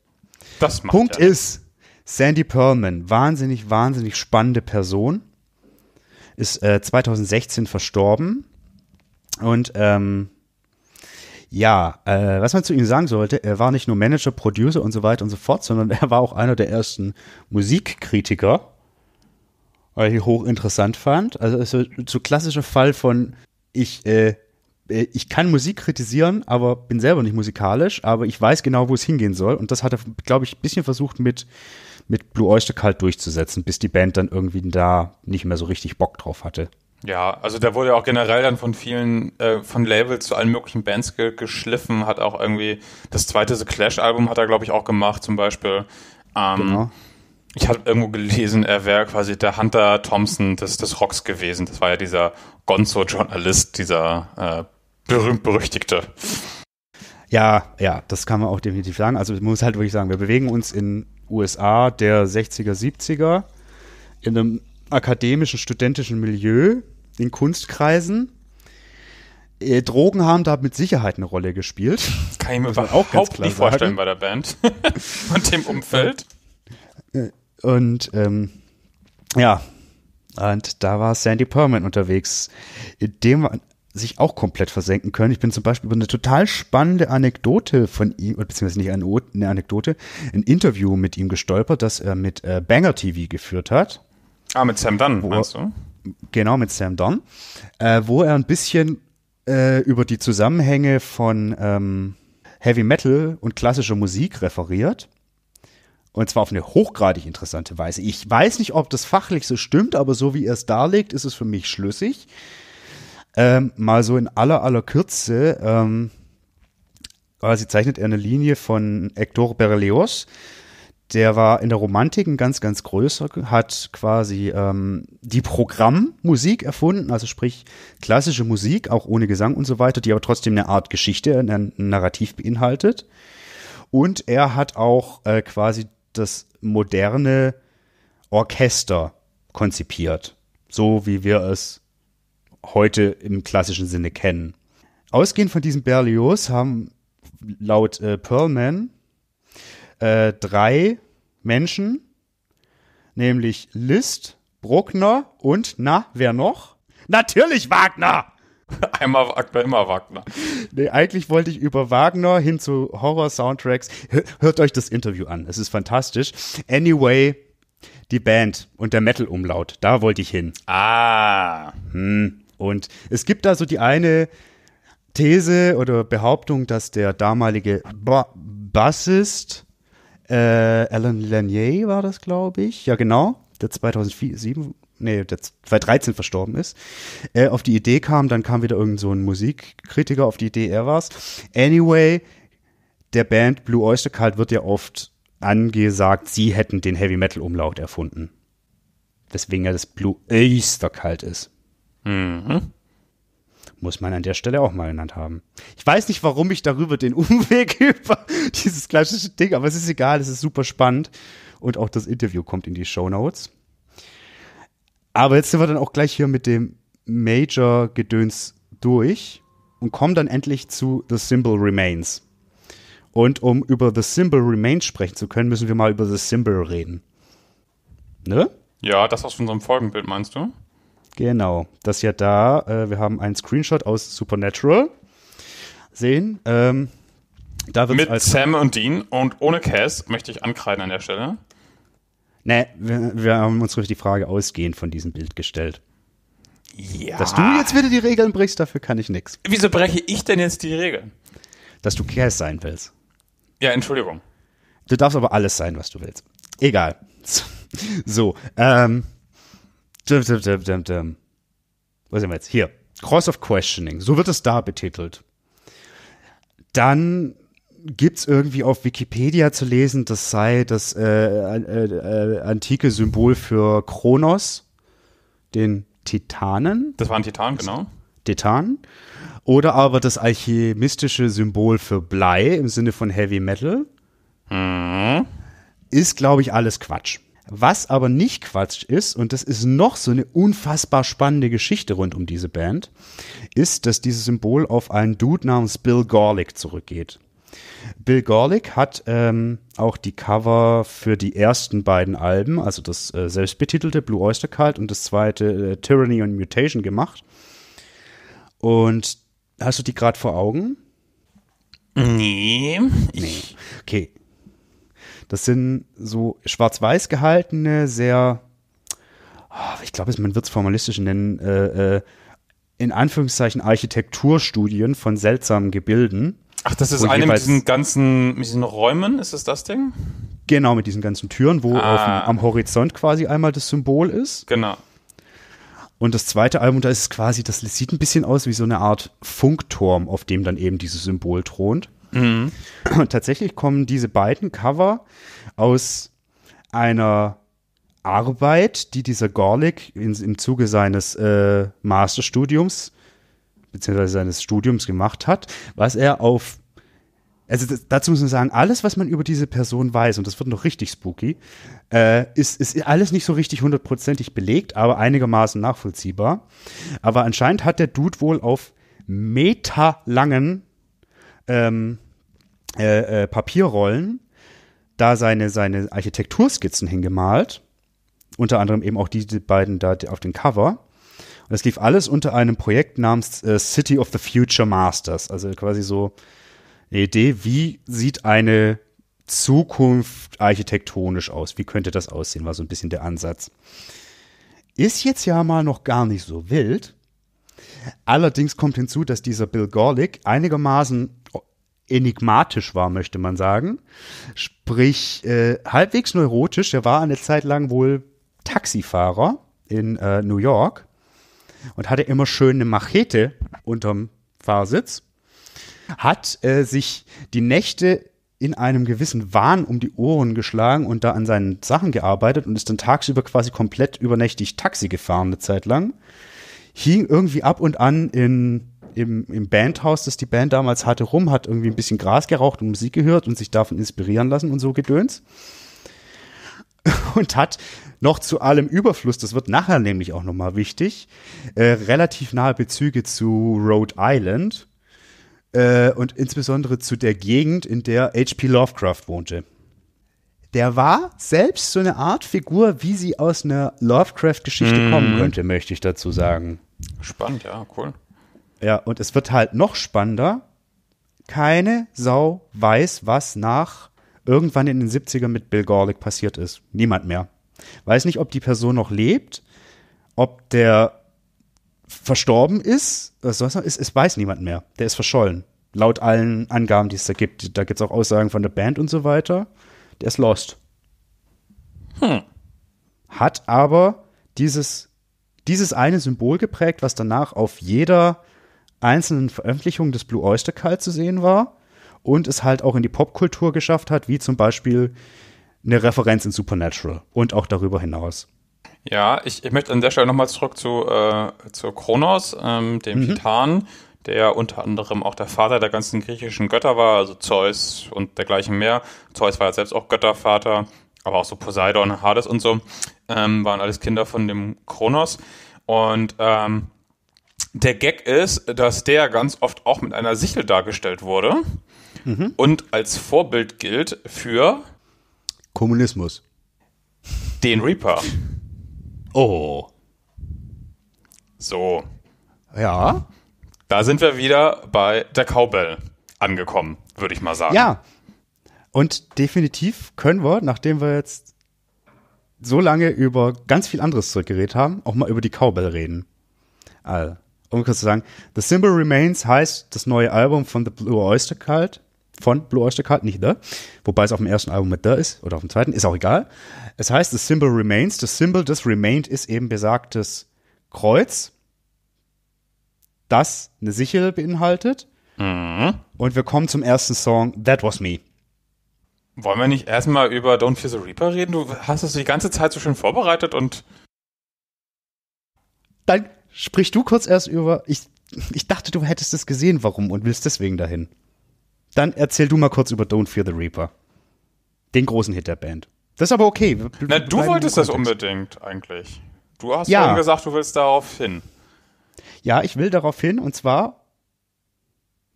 Das macht Punkt ja. ist, Sandy Pearlman, wahnsinnig, wahnsinnig spannende Person, ist äh, zweitausendsechzehn verstorben und ähm, ja, äh, was man zu ihm sagen sollte, er war nicht nur Manager, Producer und so weiter und so fort, sondern er war auch einer der ersten Musikkritiker, weil ich hochinteressant fand. Also so, so klassischer Fall von, ich, äh, ich kann Musik kritisieren, aber bin selber nicht musikalisch, aber ich weiß genau, wo es hingehen soll. Und das hat er, glaube ich, ein bisschen versucht mit, mit Blue Öyster Cult durchzusetzen, bis die Band dann irgendwie da nicht mehr so richtig Bock drauf hatte. Ja, also da wurde auch generell dann von vielen, äh, von Labels zu allen möglichen Bands ge- geschliffen, hat auch irgendwie, das zweite The Clash-Album hat er, glaube ich, auch gemacht, zum Beispiel. Ähm, genau. Ich habe irgendwo gelesen, er wäre quasi der Hunter Thompson des, des Rocks gewesen. Das war ja dieser Gonzo-Journalist, dieser äh, berühmt-berüchtigte. Ja, ja, das kann man auch definitiv sagen. Also ich muss halt wirklich sagen, wir bewegen uns in U S A der sechziger, siebziger, in einem akademischen, studentischen Milieu, in Kunstkreisen. Drogen haben da mit Sicherheit eine Rolle gespielt. Kann ich mir überhaupt auch nicht vorstellen bei der Band und dem Umfeld. Und ähm, ja, und da war Sandy Pearlman unterwegs, in dem man sich auch komplett versenken können. Ich bin zum Beispiel über eine total spannende Anekdote von ihm, beziehungsweise nicht eine Anekdote, ein Interview mit ihm gestolpert, das er mit äh, Banger T V geführt hat. Ah, mit Sam Dunn, wo, meinst du? Genau, mit Sam Dunn, äh, wo er ein bisschen äh, über die Zusammenhänge von ähm, Heavy Metal und klassischer Musik referiert. Und zwar auf eine hochgradig interessante Weise. Ich weiß nicht, ob das fachlich so stimmt, aber so wie er es darlegt, ist es für mich schlüssig. Ähm, mal so in aller, aller Kürze, ähm, quasi zeichnet er eine Linie von Hector Berlioz. Der war in der Romantik ein ganz, ganz größer, hat quasi ähm, die Programmmusik erfunden, also sprich klassische Musik, auch ohne Gesang und so weiter, die aber trotzdem eine Art Geschichte, ein Narrativ beinhaltet. Und er hat auch äh, quasi das moderne Orchester konzipiert, so wie wir es heute im klassischen Sinne kennen. Ausgehend von diesem Berlioz haben laut äh, Pearlman Äh, drei Menschen, nämlich Liszt, Bruckner und, na, wer noch? Natürlich Wagner! Einmal Wagner, immer Wagner. Nee, eigentlich wollte ich über Wagner hin zu Horror-Soundtracks. Hört euch das Interview an, es ist fantastisch. Anyway, die Band und der Metal-Umlaut, da wollte ich hin. Ah. Hm. Und es gibt da so die eine These oder Behauptung, dass der damalige ba- Bassist Äh, Alan Lanier war das, glaube ich. Ja, genau. Der zweitausendsieben, nee, der zweitausenddreizehn verstorben ist. Äh, auf die Idee kam, dann kam wieder irgend so ein Musikkritiker auf die Idee, er war's. Anyway, der Band Blue Öyster Cult wird ja oft angesagt, sie hätten den Heavy-Metal-Umlaut erfunden. Weswegen ja das Blue Öyster Cult ist. Mhm. Muss man an der Stelle auch mal genannt haben. Ich weiß nicht, warum ich darüber den Umweg über dieses klassische Ding, aber es ist egal, es ist super spannend. Und auch das Interview kommt in die Shownotes. Aber jetzt sind wir dann auch gleich hier mit dem Major-Gedöns durch und kommen dann endlich zu The Symbol Remains. Und um über The Symbol Remains sprechen zu können, müssen wir mal über The Symbol reden. Ne? Ja, das aus unserem Folgenbild, meinst du? Genau, das ja da, äh, wir haben einen Screenshot aus Supernatural sehen. Ähm, da wird's mit Sam und Dean und ohne Cass möchte ich ankreiden an der Stelle. Ne, wir, wir haben uns richtig die Frage ausgehend von diesem Bild gestellt. Ja. Dass du jetzt wieder die Regeln brichst, dafür kann ich nichts. Wieso breche ich denn jetzt die Regeln? Dass du Cass sein willst. Ja, Entschuldigung. Du darfst aber alles sein, was du willst. Egal. So, ähm. Dum, dum, dum, dum, dum. Was sehen wir jetzt? Hier. Cross of Questioning. So wird es da betitelt. Dann gibt es irgendwie auf Wikipedia zu lesen, das sei das äh, äh, äh, antike Symbol für Kronos, den Titanen. Das war ein Titan, genau. Titan. Oder aber das alchemistische Symbol für Blei im Sinne von Heavy Metal. Mhm. Ist, glaube ich, alles Quatsch. Was aber nicht Quatsch ist, und das ist noch so eine unfassbar spannende Geschichte rund um diese Band, ist, dass dieses Symbol auf einen Dude namens Bill Gawlik zurückgeht. Bill Gawlik hat ähm, auch die Cover für die ersten beiden Alben, also das äh, selbstbetitelte Blue Öyster Cult und das zweite äh, Tyranny and Mutation gemacht. Und hast du die gerade vor Augen? Nee. Nee. Okay. Das sind so schwarz-weiß gehaltene, sehr, oh, ich glaube, man wird es formalistisch nennen, äh, äh, in Anführungszeichen Architekturstudien von seltsamen Gebilden. Ach, das ist eine mit diesen ganzen, mit diesen Räumen, ist das das Ding? Genau, mit diesen ganzen Türen, wo ah. auf dem, am Horizont quasi einmal das Symbol ist. Genau. Und das zweite Album, da ist es quasi, das sieht ein bisschen aus wie so eine Art Funkturm, auf dem dann eben dieses Symbol thront. Mhm. Und tatsächlich kommen diese beiden Cover aus einer Arbeit, die dieser Gawlik in, im Zuge seines äh, Masterstudiums beziehungsweise seines Studiums gemacht hat, was er auf, also das, dazu muss man sagen, alles, was man über diese Person weiß, und das wird noch richtig spooky, äh, ist, ist alles nicht so richtig hundertprozentig belegt, aber einigermaßen nachvollziehbar. Aber anscheinend hat der Dude wohl auf meterlangen Ähm, äh, äh, Papierrollen da seine, seine Architekturskizzen hingemalt, unter anderem eben auch die, die beiden da auf dem Cover. Und das lief alles unter einem Projekt namens äh, City of the Future Masters, also quasi so eine Idee, wie sieht eine Zukunft architektonisch aus, wie könnte das aussehen, war so ein bisschen der Ansatz. Ist jetzt ja mal noch gar nicht so wild. Allerdings kommt hinzu, dass dieser Bill Gawlik einigermaßen enigmatisch war, möchte man sagen. Sprich, äh, halbwegs neurotisch. Er war eine Zeit lang wohl Taxifahrer in äh, New York und hatte immer schön eine Machete unterm Fahrsitz. Hat äh, sich die Nächte in einem gewissen Wahn um die Ohren geschlagen und da an seinen Sachen gearbeitet und ist dann tagsüber quasi komplett übernächtig Taxi gefahren eine Zeit lang. Hing irgendwie ab und an in, im, im Bandhaus, das die Band damals hatte, rum, hat irgendwie ein bisschen Gras geraucht und Musik gehört und sich davon inspirieren lassen und so Gedöns. Und hat noch zu allem Überfluss, das wird nachher nämlich auch nochmal wichtig, äh, relativ nahe Bezüge zu Rhode Island äh, und insbesondere zu der Gegend, in der H P Lovecraft wohnte. Der war selbst so eine Art Figur, wie sie aus einer Lovecraft-Geschichte mhm. kommen könnte, möchte ich dazu sagen. Spannend, ja, cool. Ja, und es wird halt noch spannender. Keine Sau weiß, was nach irgendwann in den siebzigern mit Bill Gawlik passiert ist. Niemand mehr. Weiß nicht, ob die Person noch lebt, ob der verstorben ist, was soll es, es weiß niemand mehr. Der ist verschollen. Laut allen Angaben, die es da gibt. Da gibt es auch Aussagen von der Band und so weiter. Der ist lost. Hm. Hat aber dieses, dieses eine Symbol geprägt, was danach auf jeder einzelnen Veröffentlichung des Blue Öyster Cult zu sehen war und es halt auch in die Popkultur geschafft hat, wie zum Beispiel eine Referenz in Supernatural und auch darüber hinaus. Ja, ich, ich möchte an der Stelle nochmal zurück zu, äh, zu Kronos, ähm, dem mhm. Titan, der unter anderem auch der Vater der ganzen griechischen Götter war, also Zeus und dergleichen mehr. Zeus war ja selbst auch Göttervater, aber auch so Poseidon, Hades und so, ähm, waren alles Kinder von dem Kronos. Und ähm, der Gag ist, dass der ganz oft auch mit einer Sichel dargestellt wurde mhm. und als Vorbild gilt für Kommunismus. Den Reaper. Oh. So. Ja. Da sind wir wieder bei der Cowbell angekommen, würde ich mal sagen. Ja, und definitiv können wir, nachdem wir jetzt so lange über ganz viel anderes Zeug geredet haben, auch mal über die Cowbell reden. Also, um kurz zu sagen, The Symbol Remains heißt das neue Album von The Blue Öyster Cult, von Blue Öyster Cult, nicht The, wobei es auf dem ersten Album mit The ist, oder auf dem zweiten, ist auch egal. Es heißt The Symbol Remains, das Symbol, das remained, ist eben besagtes Kreuz, das eine Sichel beinhaltet. Mhm. Und wir kommen zum ersten Song, That Was Me. Wollen wir nicht erstmal über Don't Fear the Reaper reden? Du hast es die ganze Zeit so schön vorbereitet und dann sprich du kurz erst über, ich, ich dachte, du hättest es gesehen, warum, und willst deswegen dahin. Dann erzähl du mal kurz über Don't Fear the Reaper. Den großen Hit der Band. Das ist aber okay. Wir, Na, du wolltest das unbedingt eigentlich. Du hast ja. vorhin gesagt, du willst darauf hin. Ja, ich will darauf hin, und zwar,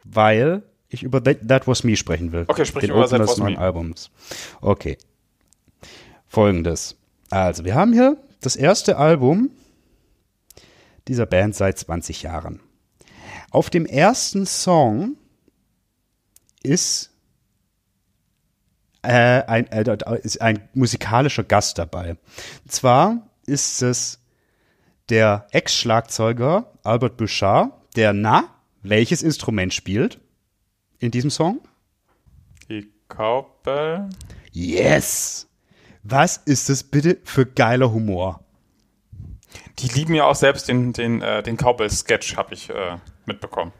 weil ich über That, That Was Me sprechen will. Okay, sprich den über That Was Me. Albums. Okay. Folgendes. Also, wir haben hier das erste Album dieser Band seit zwanzig Jahren. Auf dem ersten Song ist Äh, ein, äh, ist ein musikalischer Gast dabei. Und zwar ist es der Ex-Schlagzeuger Albert Bouchard, der na, welches Instrument spielt in diesem Song? Die Kaubel. Yes! Was ist das bitte für geiler Humor? Die lieben ja auch selbst den, den, äh, den Kaubel-Sketch, habe ich äh, mitbekommen.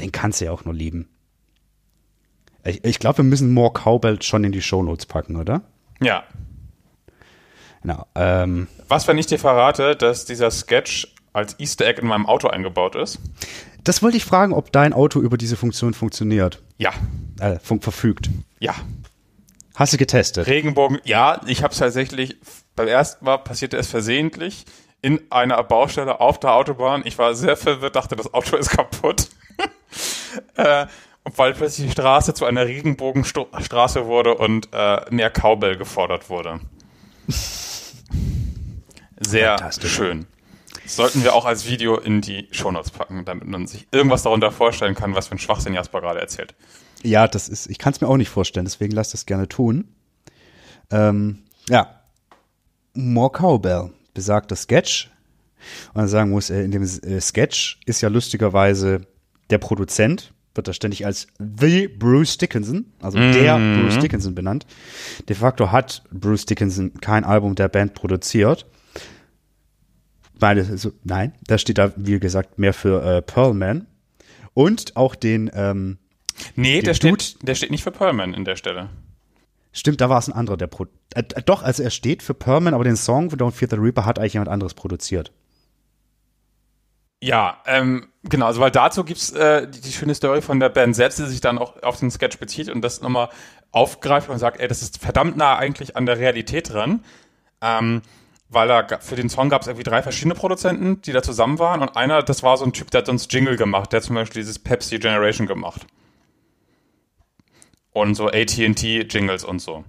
Den kannst du ja auch nur lieben. Ich, ich glaube, wir müssen More Cowbell schon in die Shownotes packen, oder? Ja. Genau. Ähm, Was, wenn ich dir verrate, dass dieser Sketch als Easter Egg in meinem Auto eingebaut ist? Das wollte ich fragen, ob dein Auto über diese Funktion funktioniert. Ja. Äh, fun- verfügt. Ja. Hast du getestet? Regenbogen, ja. Ich habe es tatsächlich, beim ersten Mal passierte es versehentlich in einer Baustelle auf der Autobahn. Ich war sehr verwirrt, dachte, das Auto ist kaputt. äh, Und weil plötzlich die Straße zu einer Regenbogenstraße wurde und äh, mehr Cowbell gefordert wurde. Sehr schön. Sollten wir auch als Video in die Shownotes packen, damit man sich irgendwas darunter vorstellen kann, was für ein Schwachsinn Jasper gerade erzählt. Ja, das ist, ich kann es mir auch nicht vorstellen, deswegen lasst das gerne tun. Ähm, ja. More Cowbell, besagter Sketch. Und dann sagen muss, in dem Sketch ist ja lustigerweise der Produzent, wird da ständig als The Bruce Dickinson, also mm. der Bruce Dickinson benannt. De facto hat Bruce Dickinson kein Album der Band produziert. Meine, so, nein, da steht da, wie gesagt, mehr für äh, Pearlman. Und auch den ähm, Nee, den der, Dude, steht, der steht nicht für Pearlman in der Stelle. Stimmt, da war es ein anderer, der Pro- äh, Doch, also er steht für Pearlman, aber den Song von Don't Fear the Reaper hat eigentlich jemand anderes produziert. Ja, ähm, genau, also weil dazu gibt's äh, die, die schöne Story von der Band selbst, die sich dann auch auf den Sketch bezieht und das nochmal aufgreift und sagt, ey, das ist verdammt nah eigentlich an der Realität dran, ähm, weil da für den Song gab's irgendwie drei verschiedene Produzenten, die da zusammen waren, und einer, das war so ein Typ, der hat sonst Jingle gemacht, der hat zum Beispiel dieses Pepsi Generation gemacht und so A T and T Jingles und so.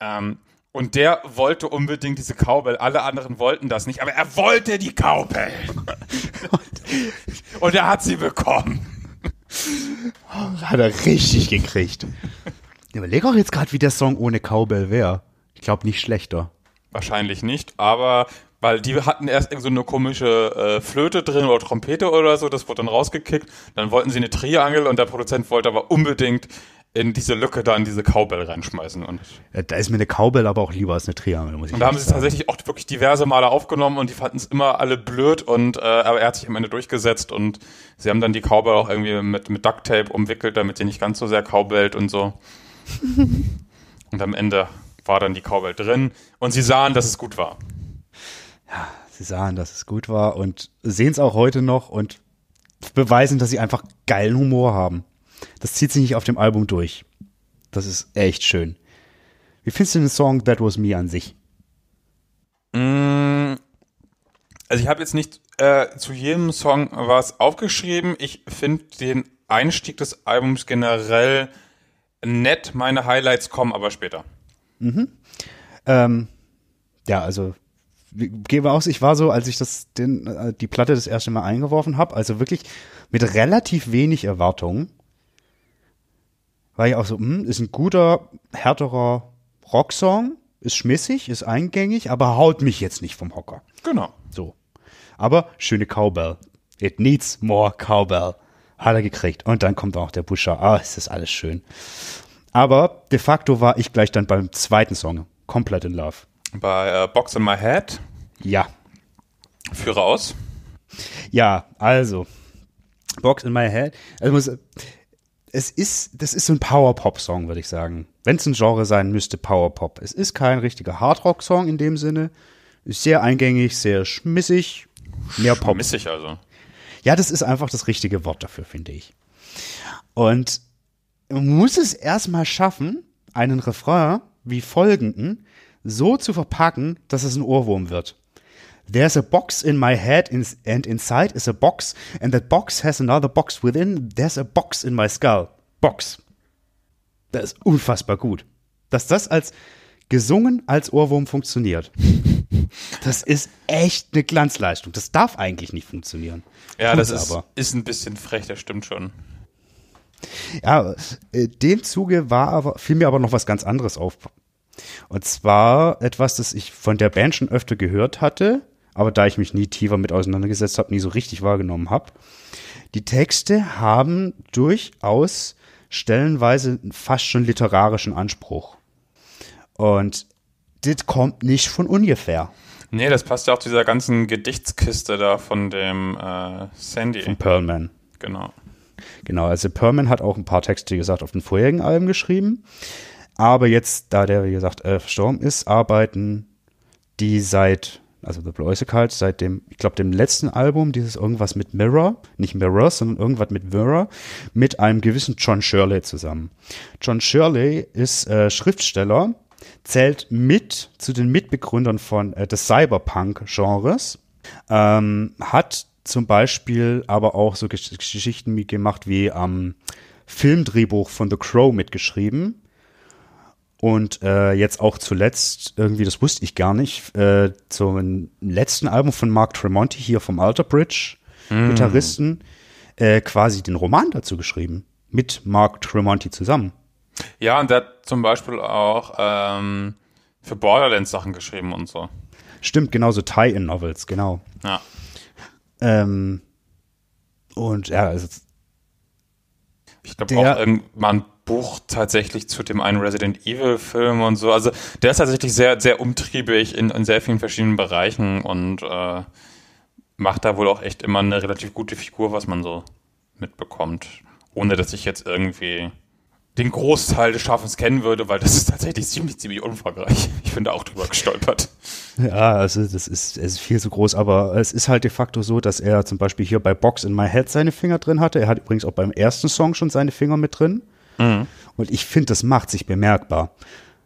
Ähm, und der wollte unbedingt diese Cowbell, alle anderen wollten das nicht, aber er wollte die Cowbell. Und er hat sie bekommen. Hat er richtig gekriegt. Ich überlege auch jetzt gerade, wie der Song ohne Cowbell wäre. Ich glaube, nicht schlechter. Wahrscheinlich nicht, aber weil die hatten erst so eine komische äh, Flöte drin oder Trompete oder so, das wurde dann rausgekickt. Dann wollten sie eine Triangel und der Produzent wollte aber unbedingt in diese Lücke dann diese Cowbell reinschmeißen. Und da ist mir eine Cowbell aber auch lieber als eine Triangel, muss ich sagen. Und da haben sie es tatsächlich auch wirklich diverse Male aufgenommen und die fanden es immer alle blöd, und äh, aber er hat sich am Ende durchgesetzt und sie haben dann die Cowbell auch irgendwie mit, mit Duct Tape umwickelt, damit sie nicht ganz so sehr Cowbellt und so. Und am Ende war dann die Cowbell drin und sie sahen, dass es gut war. Ja, sie sahen, dass es gut war und sehen es auch heute noch und beweisen, dass sie einfach geilen Humor haben. Das zieht sich nicht auf dem Album durch. Das ist echt schön. Wie findest du den Song That Was Me an sich? Also ich habe jetzt nicht äh, zu jedem Song was aufgeschrieben. Ich finde den Einstieg des Albums generell nett. Meine Highlights kommen aber später. Mhm. Ähm, ja, also gehen wir aus. Ich war so, als ich das, den, äh, die Platte das erste Mal eingeworfen habe, also wirklich mit relativ wenig Erwartungen, war ich auch so, mh, ist ein guter, härterer Rocksong, ist schmissig, ist eingängig, aber haut mich jetzt nicht vom Hocker. Genau. So. Aber schöne Cowbell. It needs more Cowbell. Hat er gekriegt. Und dann kommt auch der Bouchard. Ah, ist das alles schön. Aber de facto war ich gleich dann beim zweiten Song komplett in love. Bei uh, Box in My Head? Ja. Führe aus? Ja, also. Box in My Head. Also muss... Es ist, das ist so ein Power-Pop-Song, würde ich sagen. Wenn es ein Genre sein müsste, Power-Pop. Es ist kein richtiger Hard-Rock-Song in dem Sinne. Ist sehr eingängig, sehr schmissig. Mehr Pop. Schmissig also. Ja, das ist einfach das richtige Wort dafür, finde ich. Und man muss es erstmal schaffen, einen Refrain wie folgenden so zu verpacken, dass es ein Ohrwurm wird. There's a box in my head and inside is a box and that box has another box within. There's a box in my skull. Box. Das ist unfassbar gut. Dass das als gesungen als Ohrwurm funktioniert. Das ist echt eine Glanzleistung. Das darf eigentlich nicht funktionieren. Ja, Tut's das ist, aber. ist ein bisschen frech, das stimmt schon. Ja, in dem Zuge war aber, fiel mir aber noch was ganz anderes auf. Und zwar etwas, das ich von der Band schon öfter gehört hatte, aber da ich mich nie tiefer mit auseinandergesetzt habe, nie so richtig wahrgenommen habe. Die Texte haben durchaus stellenweise fast schon literarischen Anspruch. Und das kommt nicht von ungefähr. Nee, das passt ja auch zu dieser ganzen Gedichtskiste da von dem äh, Sandy. Von Pearlman. Genau. Genau, also Pearlman hat auch ein paar Texte, wie gesagt, auf den vorherigen Alben geschrieben. Aber jetzt, da der, wie gesagt, äh, verstorben ist, arbeiten die seit, also The Blue Öyster Cult, seit dem, ich glaube, dem letzten Album, dieses irgendwas mit Mirror, nicht Mirror, sondern irgendwas mit Mirror, mit einem gewissen John Shirley zusammen. John Shirley ist äh, Schriftsteller, zählt mit zu den Mitbegründern von, äh, des Cyberpunk-Genres, ähm, hat zum Beispiel aber auch so Gesch- Geschichten gemacht wie am ähm, Filmdrehbuch von The Crow mitgeschrieben. Und äh, jetzt auch zuletzt, irgendwie, das wusste ich gar nicht, äh, zum letzten Album von Mark Tremonti, hier vom Alter Bridge, mm. Gitarristen, äh, quasi den Roman dazu geschrieben, mit Mark Tremonti zusammen. Ja, und der hat zum Beispiel auch ähm, für Borderlands Sachen geschrieben und so. Stimmt, genau, so Tie-In-Novels, genau. Ja. Ähm, und ja, also ich glaube auch irgendwann ein Buch tatsächlich zu dem einen Resident Evil-Film und so. Also der ist tatsächlich sehr, sehr umtriebig in, in sehr vielen verschiedenen Bereichen und äh, macht da wohl auch echt immer eine relativ gute Figur, was man so mitbekommt. Ohne dass ich jetzt irgendwie den Großteil des Schaffens kennen würde, weil das ist tatsächlich ziemlich, ziemlich umfangreich. Ich bin da auch drüber gestolpert. Ja, also das ist, es ist viel zu groß, aber es ist halt de facto so, dass er zum Beispiel hier bei Box in My Head seine Finger drin hatte. Er hat übrigens auch beim ersten Song schon seine Finger mit drin. Mhm. Und ich finde, das macht sich bemerkbar,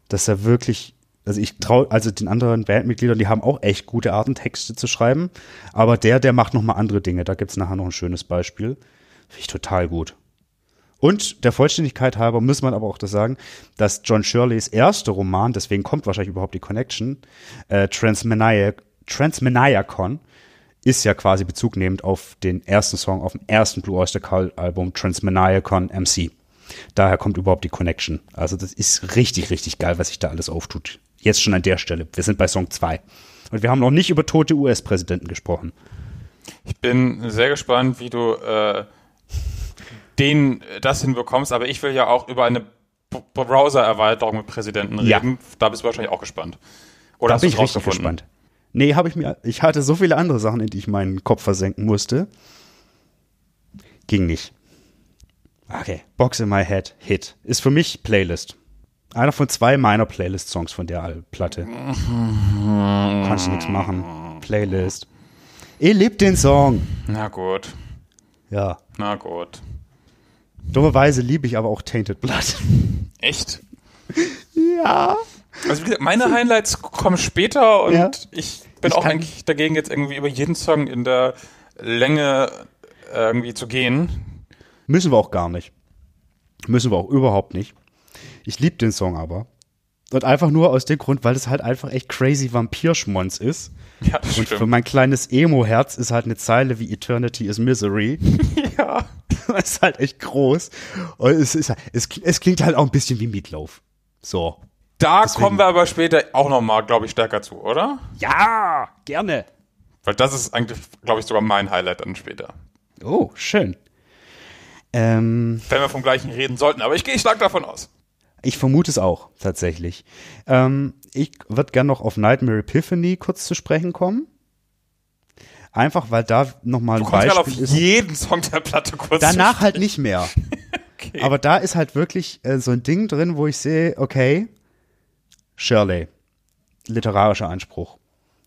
dass er wirklich, also ich traue, also den anderen Bandmitgliedern, die haben auch echt gute Arten, Texte zu schreiben, aber der, der macht nochmal andere Dinge. Da gibt es nachher noch ein schönes Beispiel. Finde ich total gut. Und der Vollständigkeit halber muss man aber auch das sagen, dass John Shirleys erster Roman, deswegen kommt wahrscheinlich überhaupt die Connection, äh, Transmaniac, Transmaniacon, ist ja quasi bezugnehmend auf den ersten Song, auf dem ersten Blue Öyster Cult Album Transmaniacon M C. Daher kommt überhaupt die Connection. Also das ist richtig, richtig geil, was sich da alles auftut. Jetzt schon an der Stelle. Wir sind bei Song zwei. Und wir haben noch nicht über tote U S-Präsidenten gesprochen. Ich bin sehr gespannt, wie du äh den das hinbekommst, aber ich will ja auch über eine B- Browser-Erweiterung mit Präsidenten reden. Ja. Da bist du wahrscheinlich auch gespannt. Oder da hast bin ich richtig gespannt. Nee, habe ich mir. Ich hatte so viele andere Sachen, in die ich meinen Kopf versenken musste. Ging nicht. Okay, Box in My Head, Hit. Ist für mich Playlist. Einer von zwei meiner Playlist-Songs von der Platte. Kannst du nichts machen. Playlist. Ihr liebt den Song. Na gut. Ja. Na gut. Dummerweise liebe ich aber auch Tainted Blood. Echt? Ja. Also wie gesagt, meine Highlights kommen später und ja. ich bin ich auch eigentlich dagegen, jetzt irgendwie über jeden Song in der Länge irgendwie zu gehen. Müssen wir auch gar nicht. Müssen wir auch überhaupt nicht. Ich liebe den Song aber. Und einfach nur aus dem Grund, weil es halt einfach echt crazy Vampirschmonz ist. Ja, das und stimmt. Für mein kleines Emo-Herz ist halt eine Zeile wie Eternity is Misery. Ja. Das ist halt echt groß. Und es, ist halt, es, es klingt halt auch ein bisschen wie Meatloaf. So. Da Deswegen. kommen wir aber später auch nochmal, glaube ich, stärker zu, oder? Ja, gerne. Weil das ist eigentlich, glaube ich, sogar mein Highlight dann später. Oh, schön. Ähm, Wenn wir vom gleichen reden sollten, aber ich gehe stark davon aus. Ich vermute es auch, tatsächlich. Ähm, ich würde gerne noch auf Nightmare Epiphany kurz zu sprechen kommen. Einfach, weil da nochmal ein Beispiel auf ist. Jeden Song der Platte kurz danach halt nicht mehr. Okay. Aber da ist halt wirklich äh, so ein Ding drin, wo ich sehe, okay, Shirley, literarischer Anspruch.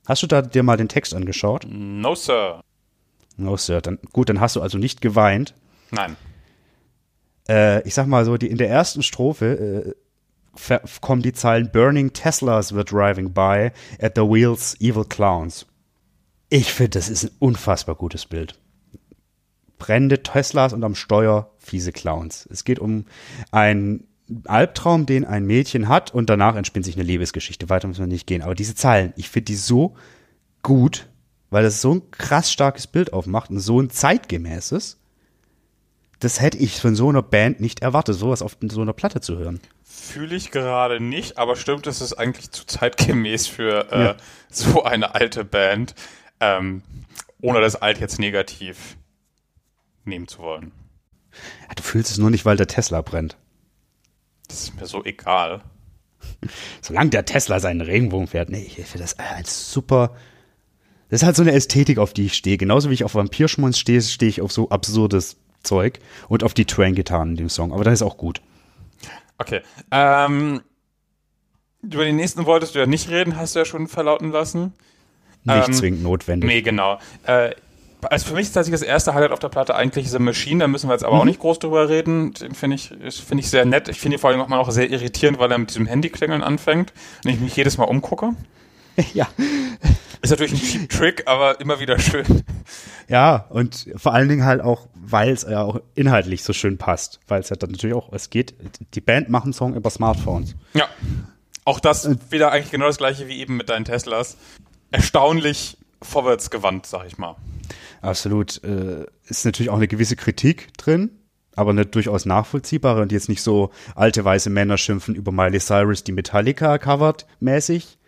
Hast du da dir mal den Text angeschaut? No, sir. No, sir. Dann, gut, dann hast du also nicht geweint. Nein. Ich sag mal so, die in der ersten Strophe äh, ver- kommen die Zeilen Burning Teslas were driving by at the wheels evil clowns. Ich finde, das ist ein unfassbar gutes Bild. Brennende Teslas und am Steuer fiese Clowns. Es geht um einen Albtraum, den ein Mädchen hat, und danach entspinnt sich eine Liebesgeschichte. Weiter müssen wir nicht gehen. Aber diese Zeilen, ich finde die so gut, weil das so ein krass starkes Bild aufmacht und so ein zeitgemäßes. Das hätte ich von so einer Band nicht erwartet, sowas auf so einer Platte zu hören. Fühle ich gerade nicht, aber stimmt, das ist eigentlich zu zeitgemäß für äh, ja. so eine alte Band, ähm, ohne das alt jetzt negativ nehmen zu wollen. Ja, du fühlst es nur nicht, weil der Tesla brennt. Das ist mir so egal. Solange der Tesla seinen Regenbogen fährt, nee, ich finde das als super. Das ist halt so eine Ästhetik, auf die ich stehe. Genauso wie ich auf Vampirschmons stehe, stehe ich auf so absurdes Zeug und auf die Train-Gitarren in dem Song. Aber das ist auch gut. Okay. Ähm, über den nächsten wolltest du ja nicht reden, hast du ja schon verlauten lassen. Nicht ähm, zwingend notwendig. Nee, genau. Äh, also für mich ist tatsächlich das erste Highlight auf der Platte eigentlich The Machine, da müssen wir jetzt aber mhm. auch nicht groß drüber reden. Den finde ich, find ich sehr nett. Ich finde ihn vor allem auch mal auch sehr irritierend, weil er mit diesem Handyklingeln anfängt und ich mich jedes Mal umgucke. Ja. Ist natürlich ein cheap Trick, aber immer wieder schön. Ja, und vor allen Dingen halt auch, weil es ja auch inhaltlich so schön passt. Weil es ja dann natürlich auch, es geht, die Band macht einen Song über Smartphones. Ja, auch das und wieder eigentlich genau das gleiche wie eben mit deinen Teslas. Erstaunlich vorwärtsgewandt, sag ich mal. Absolut. Äh, ist natürlich auch eine gewisse Kritik drin, aber eine durchaus nachvollziehbare und jetzt nicht so alte weiße Männer schimpfen über Miley Cyrus, die Metallica covert mäßig.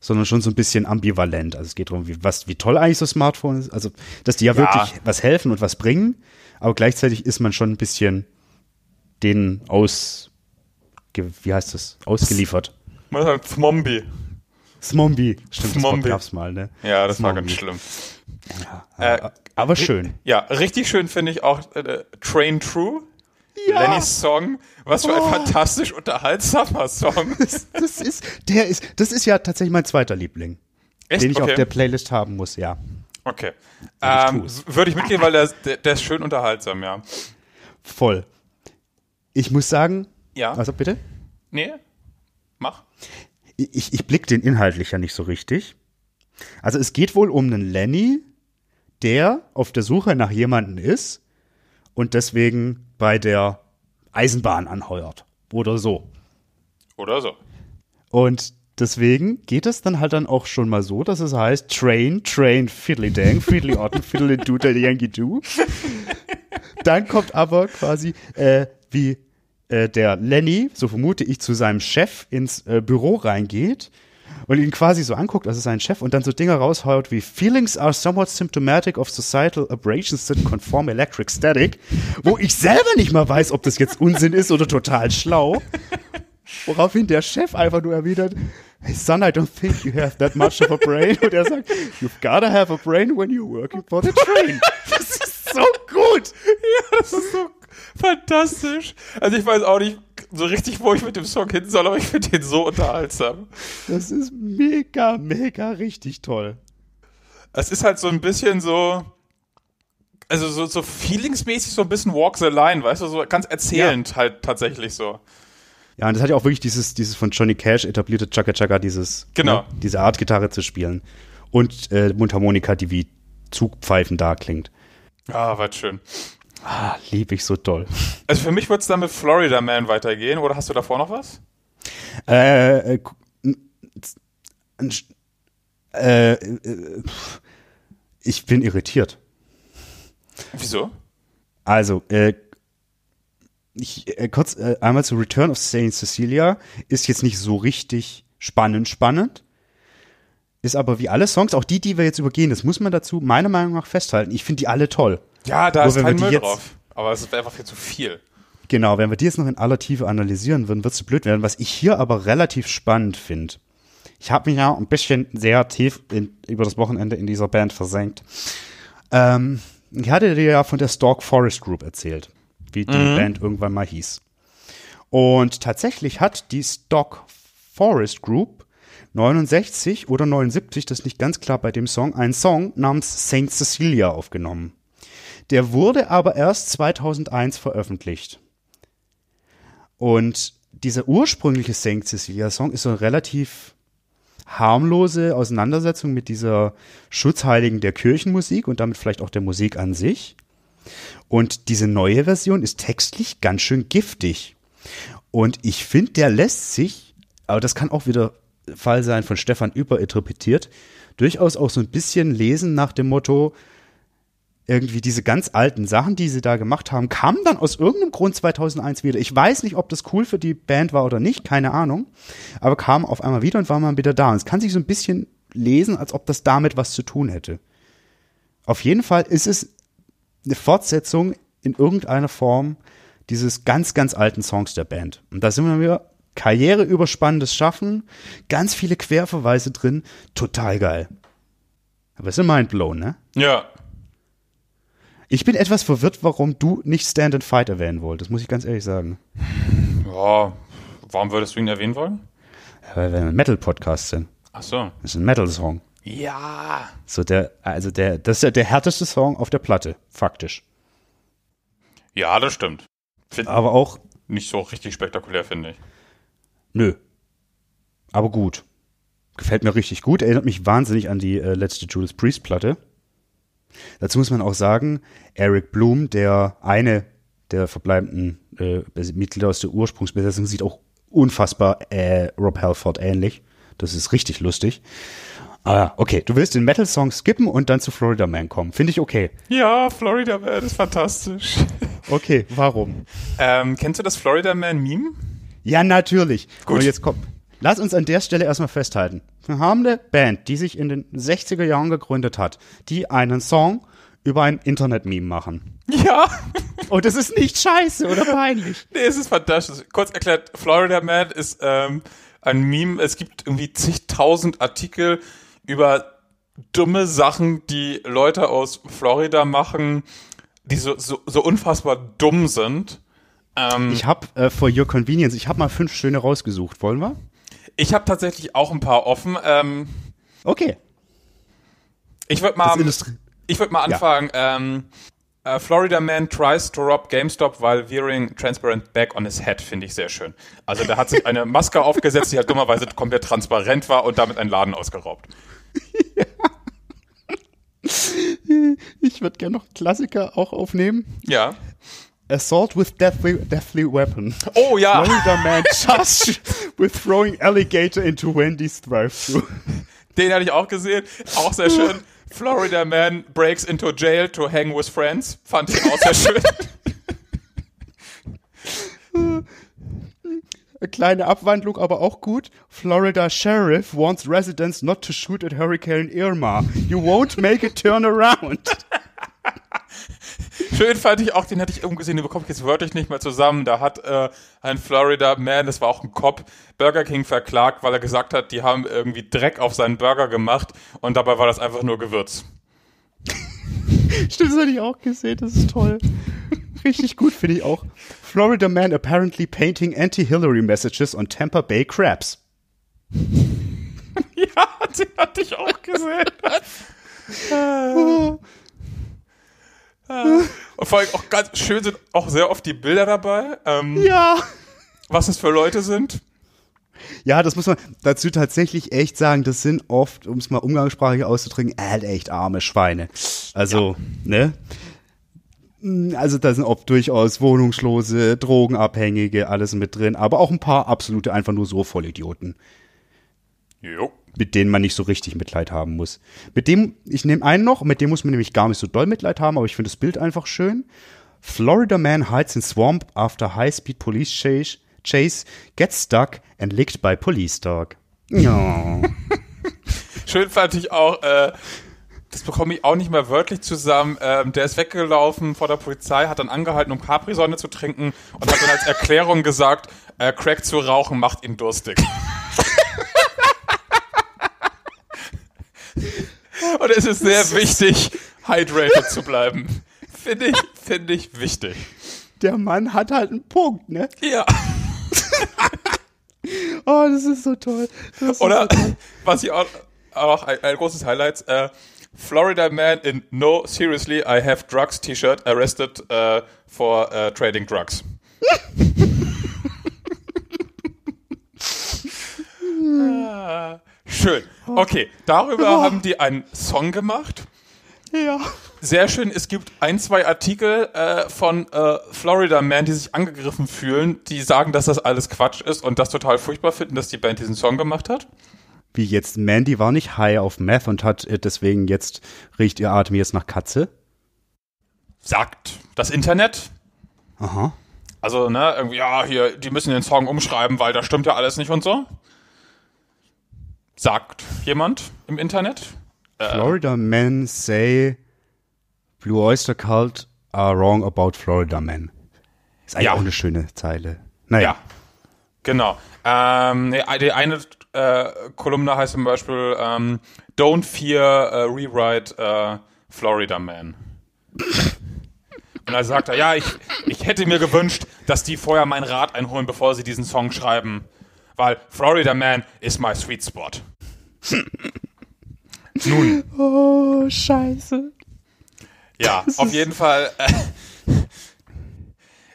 Sondern schon so ein bisschen ambivalent. Also es geht darum, wie, was, wie toll eigentlich so Smartphone ist. Also, dass die ja, ja wirklich was helfen und was bringen. Aber gleichzeitig ist man schon ein bisschen denen aus, wie heißt das? Ausgeliefert. Man sagt Smombie. Smombie. Stimmt, Smombie. Das gab's mal, ne? Ja, das Smombie. War ganz schlimm. Ja, äh, aber schön. Ja, richtig schön finde ich auch äh, Train True. Ja. Lennys Song, was für ein oh. fantastisch unterhaltsamer Song. Das, das ist, der ist, das ist ja tatsächlich mein zweiter Liebling, Echt? den ich okay. auf der Playlist haben muss, ja. Okay, ähm, würde ich mitgehen, weil der, der ist schön unterhaltsam, ja. Voll. Ich muss sagen, ja. also bitte? Nee, mach. Ich, ich blick den inhaltlich ja nicht so richtig. Also es geht wohl um einen Lenny, der auf der Suche nach jemandem ist und deswegen bei der Eisenbahn anheuert. Oder so. Oder so. Und deswegen geht es dann halt dann auch schon mal so, dass es heißt Train, Train, Fiddly Dang, Fiddly Orton, Fiddly Do, Daddy Yankee Do. Dann kommt aber quasi, äh, wie äh, der Lenny, so vermute ich, zu seinem Chef ins äh, Büro reingeht und ihn quasi so anguckt, also seinen Chef, und dann so Dinger rausheuert wie Feelings are somewhat symptomatic of societal abrasions that conform electric static, wo ich selber nicht mal weiß, ob das jetzt Unsinn ist oder total schlau, woraufhin der Chef einfach nur erwidert, hey son, I don't think you have that much of a brain, und er sagt, you've gotta have a brain when you're working for the train. Das ist so gut. Ja, das ist so fantastisch. Also ich weiß auch nicht so richtig, wo ich mit dem Song hin soll, aber ich finde den so unterhaltsam. Das ist mega, mega richtig toll. Es ist halt so ein bisschen so, also so, so feelingsmäßig so ein bisschen Walk the Line, weißt du, so ganz erzählend ja. halt tatsächlich so. Ja, und das hat ja auch wirklich dieses, dieses von Johnny Cash etablierte Chaka Chaka, dieses, genau. ne, diese Art Gitarre zu spielen. Und äh, Mundharmonika, die wie Zugpfeifen da klingt. Ah, was schön. Ah, lieb ich so doll. Also für mich wird es dann mit Florida Man weitergehen, oder hast du davor noch was? Äh, äh, äh, äh ich bin irritiert. Wieso? Also, äh, ich, äh, kurz äh, einmal zu Return of Saint Cecilia, ist jetzt nicht so richtig spannend, spannend. Ist aber wie alle Songs, auch die, die wir jetzt übergehen, das muss man dazu meiner Meinung nach festhalten. Ich finde die alle toll. Ja, da Nur ist kein Müll jetzt, drauf, aber es ist einfach viel zu viel. Genau, wenn wir die jetzt noch in aller Tiefe analysieren würden, wird es blöd werden, was ich hier aber relativ spannend finde. Ich habe mich ja ein bisschen sehr tief in, über das Wochenende in dieser Band versenkt. Ähm, ich hatte dir ja von der Stork Forest Group erzählt, wie die mhm. Band irgendwann mal hieß. Und tatsächlich hat die Stork Forest Group neunundsechzig oder neunundsiebzig, das ist nicht ganz klar bei dem Song, einen Song namens Saint Cecilia aufgenommen. Der wurde aber erst zweitausendeins veröffentlicht. Und dieser ursprüngliche Saint Cecilia-Song ist so eine relativ harmlose Auseinandersetzung mit dieser Schutzheiligen der Kirchenmusik und damit vielleicht auch der Musik an sich. Und diese neue Version ist textlich ganz schön giftig. Und ich finde, der lässt sich, aber das kann auch wieder Fall sein, von Stefan überinterpretiert, durchaus auch so ein bisschen lesen nach dem Motto, irgendwie diese ganz alten Sachen, die sie da gemacht haben, kamen dann aus irgendeinem Grund zweitausendeins wieder. Ich weiß nicht, ob das cool für die Band war oder nicht, keine Ahnung, aber kamen auf einmal wieder und waren mal wieder da. Und es kann sich so ein bisschen lesen, als ob das damit was zu tun hätte. Auf jeden Fall ist es eine Fortsetzung in irgendeiner Form dieses ganz, ganz alten Songs der Band. Und da sind wir wieder karriereüberspannendes Schaffen, ganz viele Querverweise drin, total geil. Aber es ist mindblown, ne? Ja. Ich bin etwas verwirrt, warum du nicht Stand and Fight erwähnen wolltest, muss ich ganz ehrlich sagen. Ja, warum würdest du ihn erwähnen wollen? Ja, weil wir ein Metal-Podcast sind. Ach so. Das ist ein Metal-Song. Ja. So der, also der, das ist ja der härteste Song auf der Platte, faktisch. Ja, das stimmt. Find Aber auch nicht so richtig spektakulär, finde ich. Nö. Aber gut. Gefällt mir richtig gut. Erinnert mich wahnsinnig an die äh, letzte Judas Priest-Platte. Dazu muss man auch sagen, Eric Bloom, der eine der verbleibenden äh, Mitglieder aus der Ursprungsbesetzung, sieht auch unfassbar äh, Rob Halford ähnlich. Das ist richtig lustig. Ah, okay, du willst den Metal-Song skippen und dann zu Florida Man kommen. Finde ich okay. Ja, Florida Man ist fantastisch. Okay, warum? Ähm, kennst du das Florida Man-Meme? Ja, natürlich. Gut. Aber jetzt komm, lass uns an der Stelle erstmal festhalten. Wir haben eine Band, die sich in den sechziger Jahren gegründet hat, die einen Song über ein Internet-Meme machen. Ja. Und das ist nicht scheiße oder peinlich. Nee, es ist fantastisch. Kurz erklärt, Florida Man ist ähm, ein Meme. Es gibt irgendwie zigtausend Artikel über dumme Sachen, die Leute aus Florida machen, die so, so, so unfassbar dumm sind. Ähm, ich habe, äh, for your convenience, ich habe mal fünf schöne rausgesucht. Wollen wir? Ich habe tatsächlich auch ein paar offen. Ähm, okay. Ich würde mal, ich würd mal anfangen. Ja. Ähm, äh, Florida Man tries to rob GameStop while wearing transparent bag on his head, finde ich sehr schön. Also da hat sich eine Maske aufgesetzt, die halt dummerweise komplett transparent war und damit einen Laden ausgeraubt. Ja. Ich würde gerne noch einen Klassiker auch aufnehmen. Ja. Assault with deathly, deathly weapon. Oh ja. Florida Man charged with throwing alligator into Wendy's drive-thru. Den hatte ich auch gesehen. Auch sehr schön. Florida Man breaks into jail to hang with friends. Fand ich auch sehr schön. Eine kleine Abwandlung, aber auch gut. Florida Sheriff warns residents not to shoot at Hurricane Irma. You won't make a turnaround. Schön fand ich auch, den hatte ich irgendwo gesehen, den bekomme ich jetzt wörtlich nicht mehr zusammen. Da hat äh, ein Florida Man, das war auch ein Cop, Burger King verklagt, weil er gesagt hat, die haben irgendwie Dreck auf seinen Burger gemacht und dabei war das einfach nur Gewürz. Stimmt, das hatte ich auch gesehen, das ist toll. Richtig gut, finde ich auch. Florida Man apparently painting anti-Hillary messages on Tampa Bay Crabs. Ja, den hatte ich auch gesehen. äh. Und vor allem auch ganz schön sind auch sehr oft die Bilder dabei. Ähm, ja. Was es für Leute sind. Ja, das muss man dazu tatsächlich echt sagen. Das sind oft, um es mal umgangssprachlich auszudrücken, äh, echt arme Schweine. Also, ja. ne? Also da sind oft durchaus Wohnungslose, Drogenabhängige, alles mit drin. Aber auch ein paar absolute einfach nur so Vollidioten. Jo. Mit denen man nicht so richtig Mitleid haben muss. Mit dem, ich nehme einen noch, mit dem muss man nämlich gar nicht so doll Mitleid haben, aber ich finde das Bild einfach schön. Florida Man hides in swamp after high-speed police chase, chase gets stuck and licked by police dog. Ja. Schön fand ich auch, äh, das bekomme ich auch nicht mehr wörtlich zusammen, ähm, der ist weggelaufen vor der Polizei, hat dann angehalten, um Capri-Sonne zu trinken und hat dann als Erklärung gesagt, äh, Crack zu rauchen macht ihn durstig. Und es ist sehr wichtig, hydrated zu bleiben. Finde ich, finde ich wichtig. Der Mann hat halt einen Punkt, ne? Ja. Oh, das ist so toll. Das Oder, ist so toll. Was ich auch, auch ein, ein großes Highlight, äh, Florida Man in No, Seriously, I Have Drugs T-Shirt arrested uh, for uh, trading drugs. Ah, schön. Okay, darüber oh. haben die einen Song gemacht. Ja. Sehr schön. Es gibt ein, zwei Artikel äh, von äh, Florida Man, die sich angegriffen fühlen, die sagen, dass das alles Quatsch ist und das total furchtbar finden, dass die Band diesen Song gemacht hat. Wie jetzt? Mandy war nicht high auf Meth und hat deswegen jetzt, riecht ihr Atem jetzt nach Katze? Sagt das Internet. Aha. Also, ne, irgendwie, ja, hier, die müssen den Song umschreiben, weil das stimmt ja alles nicht und so. Sagt jemand im Internet. Florida Men say Blue Öyster Cult are wrong about Florida Men. Ist eigentlich ja. auch eine schöne Zeile. Naja. Ja, genau. Ähm, die eine äh, Kolumne heißt zum Beispiel ähm, Don't Fear uh, Rewrite uh, Florida Man. Und dann sagt er, ja, ich, ich hätte mir gewünscht, dass die vorher meinen Rat einholen, bevor sie diesen Song schreiben. Weil Florida Man ist my sweet spot. Nun. Oh, scheiße. Ja, das auf jeden Fall. Äh,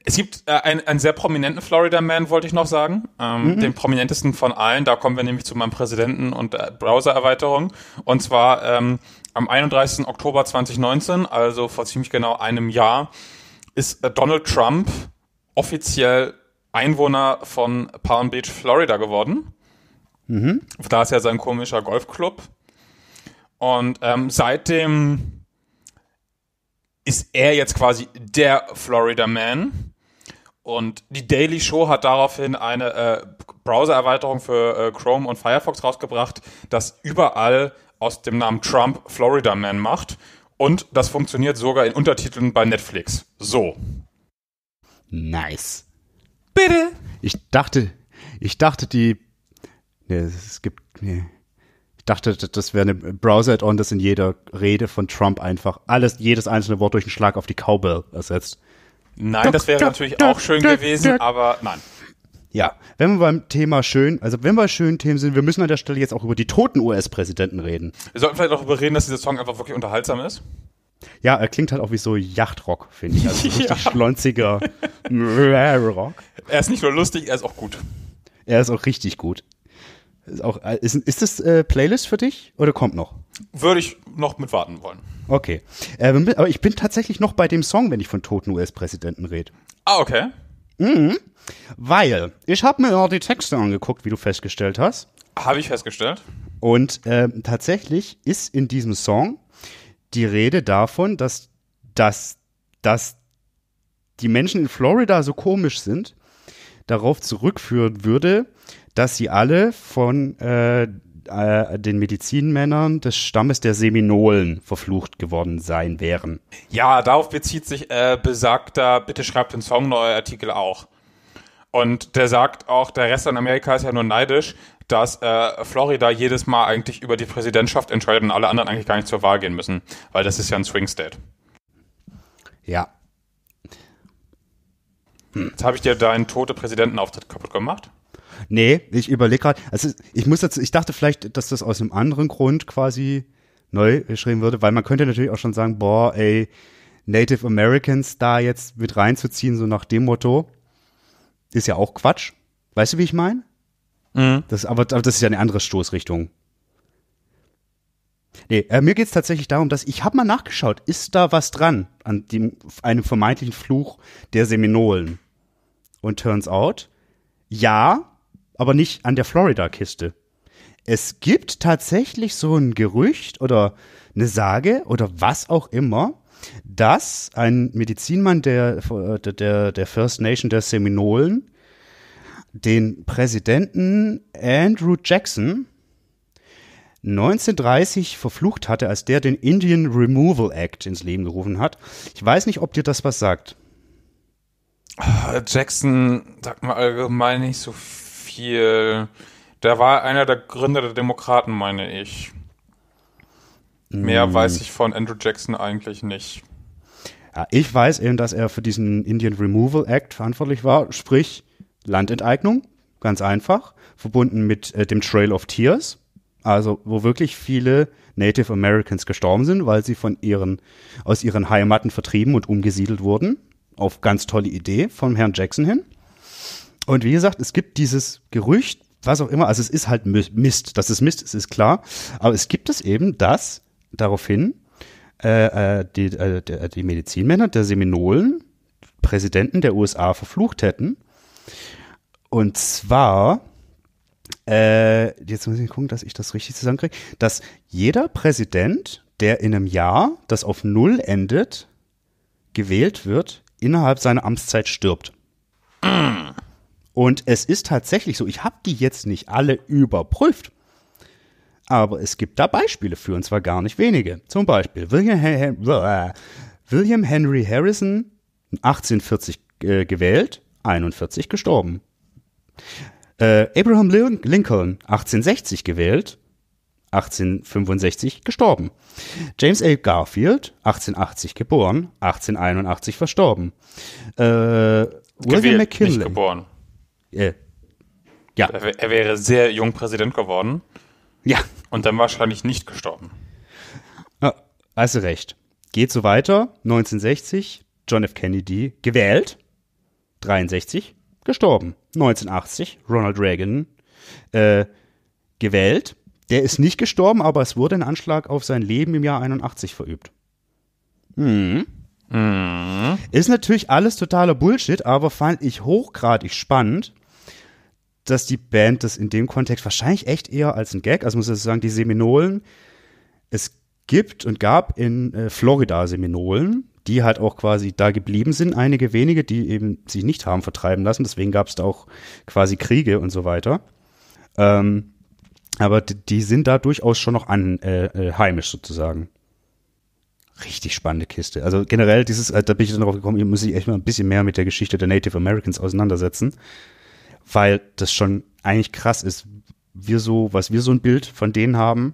es gibt äh, einen, einen sehr prominenten Florida Man, wollte ich noch sagen. Ähm, mhm. Den prominentesten von allen. Da kommen wir nämlich zu meinem Präsidenten und äh, Browser-Erweiterung. Und zwar ähm, am einunddreißigsten Oktober zweitausendneunzehn, also vor ziemlich genau einem Jahr, ist äh, Donald Trump offiziell Einwohner von Palm Beach, Florida geworden. Mhm. Da ist ja sein komischer Golfclub. Und ähm, seitdem ist er jetzt quasi der Florida Man. Und die Daily Show hat daraufhin eine äh, Browser-Erweiterung für äh, Chrome und Firefox rausgebracht, das überall aus dem Namen Trump Florida Man macht. Und das funktioniert sogar in Untertiteln bei Netflix. So. Nice. Bitte. Ich dachte, ich dachte, die. Nee, es gibt. Nee. Ich dachte, das wäre ein Browser-Add-on, das in jeder Rede von Trump einfach alles, jedes einzelne Wort durch einen Schlag auf die Cowbell ersetzt. Nein, das wäre natürlich auch schön gewesen, aber nein. Ja, wenn wir beim Thema schön, also wenn wir bei schönen Themen sind, wir müssen an der Stelle jetzt auch über die toten U S-Präsidenten reden. Wir sollten vielleicht auch darüber reden, dass dieser Song einfach wirklich unterhaltsam ist. Ja, er klingt halt auch wie so Yachtrock, finde ich. Also richtig ja. schlonziger Rock. Er ist nicht nur lustig, er ist auch gut. Er ist auch richtig gut. Ist, auch, ist, ist das äh, Playlist für dich oder kommt noch? Würde ich noch mit warten wollen. Okay. Ähm, aber ich bin tatsächlich noch bei dem Song, wenn ich von toten U S-Präsidenten rede. Ah, okay. Mhm. Weil ich habe mir auch die Texte angeguckt, wie du festgestellt hast. Habe ich festgestellt. Und ähm, tatsächlich ist in diesem Song die Rede davon, dass, dass, dass die Menschen in Florida so komisch sind, darauf zurückführen würde, dass sie alle von äh, äh, den Medizinmännern des Stammes der Seminolen verflucht geworden sein wären. Ja, darauf bezieht sich äh, besagter, bitte schreibt den Song neu Artikel auch. Und der sagt auch, der Rest an Amerika ist ja nur neidisch, dass äh, Florida jedes Mal eigentlich über die Präsidentschaft entscheidet und alle anderen eigentlich gar nicht zur Wahl gehen müssen, weil das ist ja ein Swing State. Ja. Hm. Jetzt habe ich dir deinen tote Präsidentenauftritt kaputt gemacht. Nee, ich überlege gerade, also ich muss dazu, ich dachte vielleicht, dass das aus einem anderen Grund quasi neu geschrieben würde, weil man könnte natürlich auch schon sagen, boah, ey, Native Americans da jetzt mit reinzuziehen, so nach dem Motto, ist ja auch Quatsch. Weißt du, wie ich meine? Mhm. Das, aber, aber das ist ja eine andere Stoßrichtung. Nee, äh, mir geht es tatsächlich darum, dass ich habe mal nachgeschaut, ist da was dran an dem, einem vermeintlichen Fluch der Seminolen? Und turns out, ja, aber nicht an der Florida-Kiste. Es gibt tatsächlich so ein Gerücht oder eine Sage oder was auch immer, dass ein Medizinmann der, der, der First Nation der Seminolen den Präsidenten Andrew Jackson neunzehnhundertdreißig verflucht hatte, als der den Indian Removal Act ins Leben gerufen hat. Ich weiß nicht, ob dir das was sagt. Jackson sagt man allgemein nicht so viel. Hier, der war einer der Gründer der Demokraten, meine ich. Mehr mm. weiß ich von Andrew Jackson eigentlich nicht. Ja, ich weiß eben, dass er für diesen Indian Removal Act verantwortlich war, sprich Landenteignung, ganz einfach, verbunden mit äh, dem Trail of Tears, also wo wirklich viele Native Americans gestorben sind, weil sie von ihren, aus ihren Heimaten vertrieben und umgesiedelt wurden, auf ganz tolle Idee von Herrn Jackson hin. Und wie gesagt, es gibt dieses Gerücht, was auch immer. Also es ist halt Mist. Das ist Mist, es ist klar. Aber es gibt es eben, dass daraufhin äh, die, äh, die Medizinmänner der Seminolen Präsidenten der U S A verflucht hätten. Und zwar, äh, jetzt muss ich gucken, dass ich das richtig zusammenkriege, dass jeder Präsident, der in einem Jahr, das auf Null endet, gewählt wird, innerhalb seiner Amtszeit stirbt. Und es ist tatsächlich so, ich habe die jetzt nicht alle überprüft, aber es gibt da Beispiele für, und zwar gar nicht wenige. Zum Beispiel William Henry Harrison, achtzehnhundertvierzig äh, gewählt, einundvierzig gestorben. Äh, Abraham Lincoln, achtzehnhundertsechzig gewählt, achtzehnhundertfünfundsechzig gestorben. James A. Garfield, achtzehnhundertachtzig geboren, achtzehnhunderteinundachtzig verstorben. Äh, William gewählt, McKinley. Nicht geboren. Äh, ja. Er, w- er wäre sehr jung Präsident geworden. Ja. Und dann wahrscheinlich nicht gestorben. Ja, also recht. Geht so weiter. neunzehnhundertsechzig, John F. Kennedy gewählt. dreiundsechzig gestorben. neunzehnhundertachtzig, Ronald Reagan äh, gewählt. Der ist nicht gestorben, aber es wurde ein Anschlag auf sein Leben im Jahr einundachtzig verübt. Hm. Hm. Ist natürlich alles totaler Bullshit, aber fand ich hochgradig spannend, dass die Band das in dem Kontext wahrscheinlich echt eher als ein Gag, also muss ich sagen, die Seminolen, es gibt und gab in äh, Florida Seminolen, die halt auch quasi da geblieben sind, einige wenige, die eben sich nicht haben vertreiben lassen, deswegen gab es da auch quasi Kriege und so weiter. Ähm, Aber die sind da durchaus schon noch an, äh, heimisch sozusagen. Richtig spannende Kiste. Also generell dieses, da bin ich dann drauf gekommen, ich muss mich echt mal ein bisschen mehr mit der Geschichte der Native Americans auseinandersetzen, weil das schon eigentlich krass ist, wir so, was wir so ein Bild von denen haben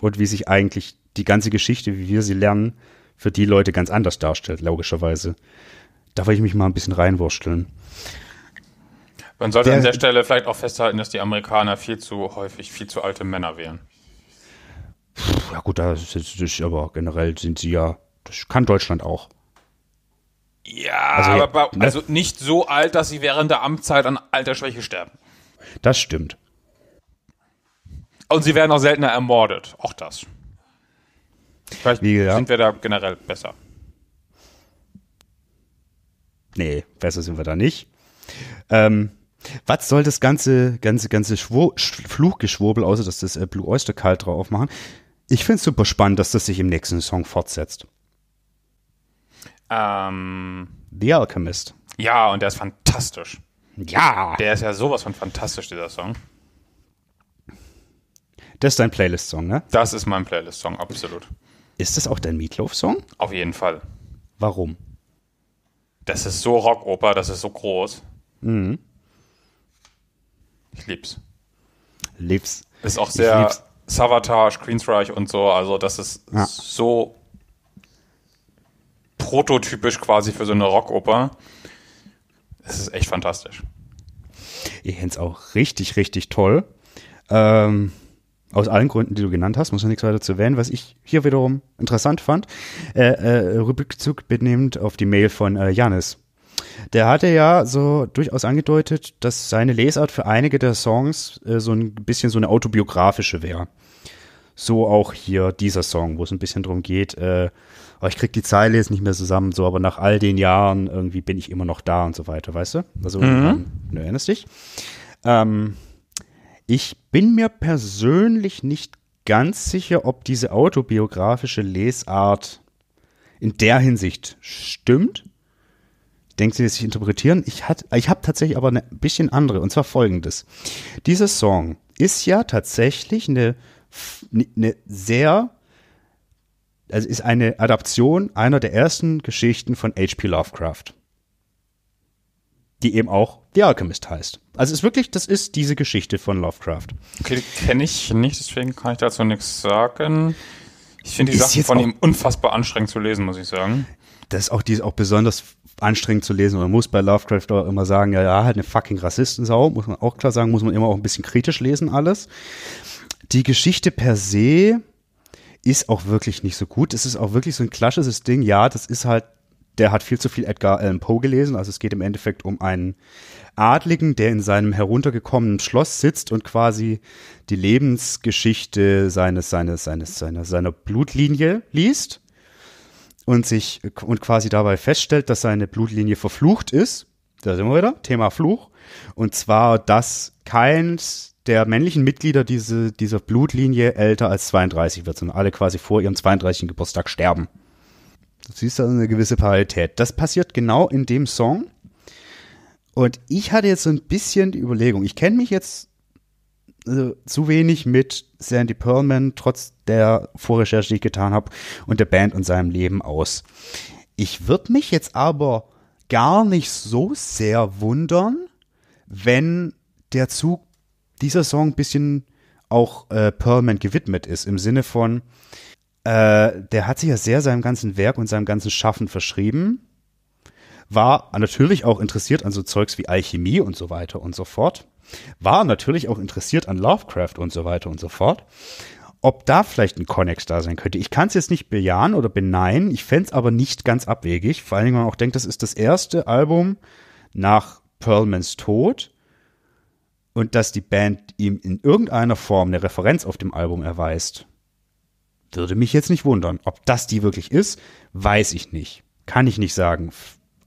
und wie sich eigentlich die ganze Geschichte, wie wir sie lernen, für die Leute ganz anders darstellt, logischerweise. Da will ich mich mal ein bisschen reinwursteln. Man sollte der, an der Stelle vielleicht auch festhalten, dass die Amerikaner viel zu häufig, viel zu alte Männer wären. Ja gut, das ist, das ist aber generell sind sie ja, das kann Deutschland auch. Ja, also, aber bei, ne? Also nicht so alt, dass sie während der Amtszeit an Altersschwäche sterben. Das stimmt. Und sie werden auch seltener ermordet, auch das. Vielleicht Wie, ja. sind wir da generell besser. Nee, besser sind wir da nicht. Ähm, Was soll das ganze, ganze, ganze Schwur- Sch- Fluchgeschwurbel, außer dass das äh, Blue Öyster Cult drauf machen? Ich finde es super spannend, dass das sich im nächsten Song fortsetzt. Ähm, The Alchemist. Ja, und der ist fantastisch. Ja! Der ist ja sowas von fantastisch, dieser Song. Das ist dein Playlist-Song, ne? Das ist mein Playlist-Song, absolut. Ist das auch dein Meatloaf-Song? Auf jeden Fall. Warum? Das ist so Rockoper, das ist so groß. Mhm. Ich lieb's. Lieb's. Ist auch sehr Savatage, Queensreich und so. Also das ist ja. so prototypisch quasi für so eine Rockoper. Es ist echt fantastisch. Ich find's auch richtig, richtig toll. Ähm, aus allen Gründen, die du genannt hast, muss noch nichts weiter zu erwähnen. Was ich hier wiederum interessant fand, äh, äh, Rückbezug benehmend auf die Mail von äh, Janis. Der hatte ja so durchaus angedeutet, dass seine Lesart für einige der Songs äh, so ein bisschen so eine autobiografische wäre. So auch hier dieser Song, wo es ein bisschen drum geht, äh, oh, ich krieg die Zeile jetzt nicht mehr zusammen, so, aber nach all den Jahren irgendwie bin ich immer noch da und so weiter, weißt du? Also, mhm. du erinnerst dich. Ähm, ich bin mir persönlich nicht ganz sicher, ob diese autobiografische Lesart in der Hinsicht stimmt. Denkt ihr, dass ich interpretieren? Ich, hat, ich habe tatsächlich aber ein bisschen andere, und zwar folgendes. Dieser Song ist ja tatsächlich eine, eine sehr, also ist eine Adaption einer der ersten Geschichten von H P Lovecraft, die eben auch The Alchemist heißt. Also ist wirklich, das ist diese Geschichte von Lovecraft. Okay, kenne ich nicht, deswegen kann ich dazu nichts sagen. Ich finde die Sachen von ihm unfassbar anstrengend zu lesen, muss ich sagen. Das ist auch, die ist auch besonders anstrengend zu lesen. Man muss bei Lovecraft auch immer sagen, ja, ja, halt eine fucking Rassistensau, muss man auch klar sagen, muss man immer auch ein bisschen kritisch lesen alles. Die Geschichte per se ist auch wirklich nicht so gut. Es ist auch wirklich so ein klassisches Ding, ja, das ist halt der hat viel zu viel Edgar Allan Poe gelesen. Also es geht im Endeffekt um einen Adligen, der in seinem heruntergekommenen Schloss sitzt und quasi die Lebensgeschichte seines, seines, seines, seiner, seiner Blutlinie liest und sich und quasi dabei feststellt, dass seine Blutlinie verflucht ist. Da sind wir wieder, Thema Fluch. Und zwar, dass keins der männlichen Mitglieder diese, dieser Blutlinie älter als zweiunddreißig wird, sondern alle quasi vor ihrem zweiunddreißigsten Geburtstag sterben. Du siehst also eine gewisse Parallelität. Das passiert genau in dem Song. Und ich hatte jetzt so ein bisschen die Überlegung, ich kenne mich jetzt äh, zu wenig mit Sandy Pearlman, trotz der Vorrecherche, die ich getan habe, und der Band und seinem Leben aus. Ich würde mich jetzt aber gar nicht so sehr wundern, wenn der Zug dieser Song ein bisschen auch äh, Pearlman gewidmet ist, im Sinne von, äh, der hat sich ja sehr seinem ganzen Werk und seinem ganzen Schaffen verschrieben. War natürlich auch interessiert an so Zeugs wie Alchemie und so weiter und so fort. War natürlich auch interessiert an Lovecraft und so weiter und so fort. Ob da vielleicht ein Konnex da sein könnte. Ich kann es jetzt nicht bejahen oder beneinen. Ich fände es aber nicht ganz abwegig. Vor allen Dingen, wenn man auch denkt, das ist das erste Album nach Pearlmans Tod. Und dass die Band ihm in irgendeiner Form eine Referenz auf dem Album erweist. Würde mich jetzt nicht wundern. Ob das die wirklich ist, weiß ich nicht. Kann ich nicht sagen.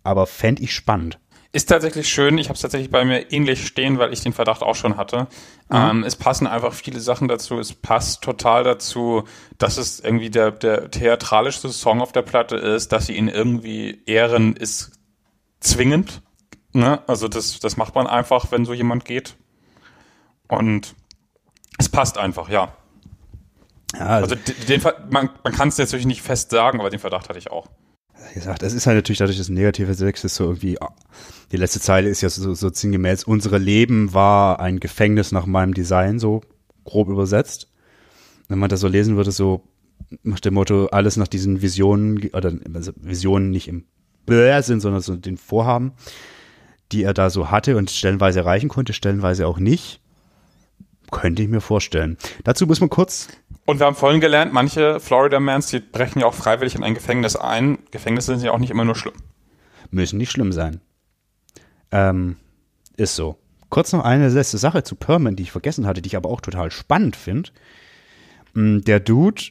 Aber fände ich spannend. Ist tatsächlich schön. Ich habe es tatsächlich bei mir ähnlich stehen, weil ich den Verdacht auch schon hatte. Mhm. Ähm, es passen einfach viele Sachen dazu. Es passt total dazu, dass es irgendwie der, der theatralischste Song auf der Platte ist, dass sie ihn irgendwie ehren, ist zwingend. Ne? Also das, das macht man einfach, wenn so jemand geht. Und es passt einfach, ja. ja also den, den, man, man kann es natürlich nicht fest sagen, aber den Verdacht hatte ich auch. Wie gesagt, es ist halt natürlich dadurch, dass negative Sex ist so irgendwie, die letzte Zeile ist ja so, so sinngemäß, unsere Leben war ein Gefängnis nach meinem Design, so grob übersetzt. Wenn man das so lesen würde, so nach dem Motto, alles nach diesen Visionen, oder also Visionen nicht im Blödsinn sind, sondern so den Vorhaben, die er da so hatte und stellenweise erreichen konnte, stellenweise auch nicht, könnte ich mir vorstellen. Dazu muss man kurz... Und wir haben vorhin gelernt, manche Florida-Mans, die brechen ja auch freiwillig in ein Gefängnis ein. Gefängnisse sind ja auch nicht immer nur schlimm. Müssen nicht schlimm sein. Ähm, ist so. Kurz noch eine letzte Sache zu Pearlman, die ich vergessen hatte, die ich aber auch total spannend finde. Der Dude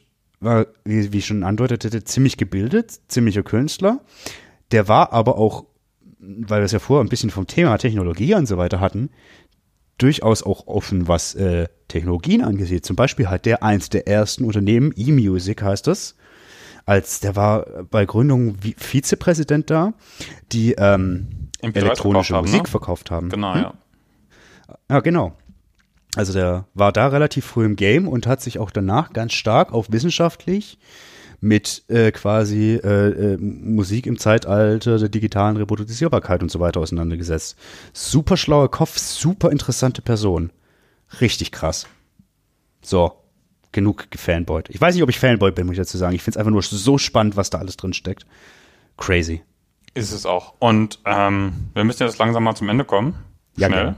war, wie ich schon andeutete, ziemlich gebildet, ziemlicher Künstler. Der war aber auch, weil wir es ja vorher ein bisschen vom Thema Technologie und so weiter hatten, durchaus auch offen, was äh, Technologien angesehen. Zum Beispiel hat der eins der ersten Unternehmen, E-Music heißt das, als der war bei Gründung Vizepräsident da, die ähm, elektronische verkauft Musik haben, ne? verkauft haben. Genau, hm? ja. Ja, genau. Also der war da relativ früh im Game und hat sich auch danach ganz stark auch wissenschaftlich mit äh, quasi äh, äh, Musik im Zeitalter der digitalen Reproduzierbarkeit und so weiter auseinandergesetzt. Super schlauer Kopf, super interessante Person. Richtig krass. So, genug gefanboyt. Ich weiß nicht, ob ich Fanboy bin, muss ich dazu sagen. Ich finde es einfach nur so spannend, was da alles drin steckt. Crazy. Ist es auch. Und ähm, wir müssen jetzt langsam mal zum Ende kommen. Schnell. Ja, genau.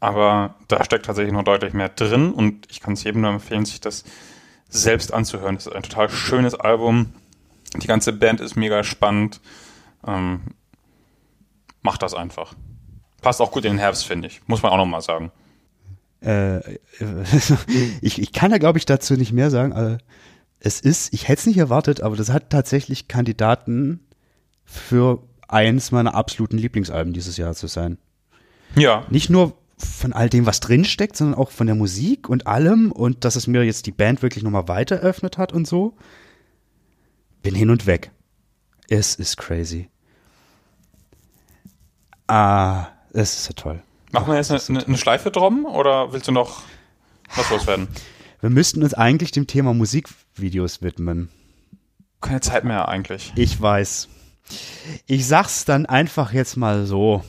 Aber da steckt tatsächlich noch deutlich mehr drin und ich kann es jedem nur empfehlen, sich das selbst anzuhören. Das ist ein total schönes Album. Die ganze Band ist mega spannend. Ähm, macht das einfach. Passt auch gut in den Herbst, finde ich. Muss man auch nochmal sagen. Äh, ich, ich kann da, glaube ich, dazu nicht mehr sagen. Es ist, ich hätte es nicht erwartet, aber das hat tatsächlich Kandidaten für eins meiner absoluten Lieblingsalben dieses Jahr zu sein. Ja. Nicht nur von all dem, was drinsteckt, sondern auch von der Musik und allem und dass es mir jetzt die Band wirklich nochmal weiter eröffnet hat und so. Bin hin und weg. Es ist crazy. Ah, es ist so toll. Machen wir jetzt eine, so eine Schleife drum oder willst du noch was loswerden? Wir müssten uns eigentlich dem Thema Musikvideos widmen. Keine Zeit mehr eigentlich. Ich weiß. Ich sag's dann einfach jetzt mal so.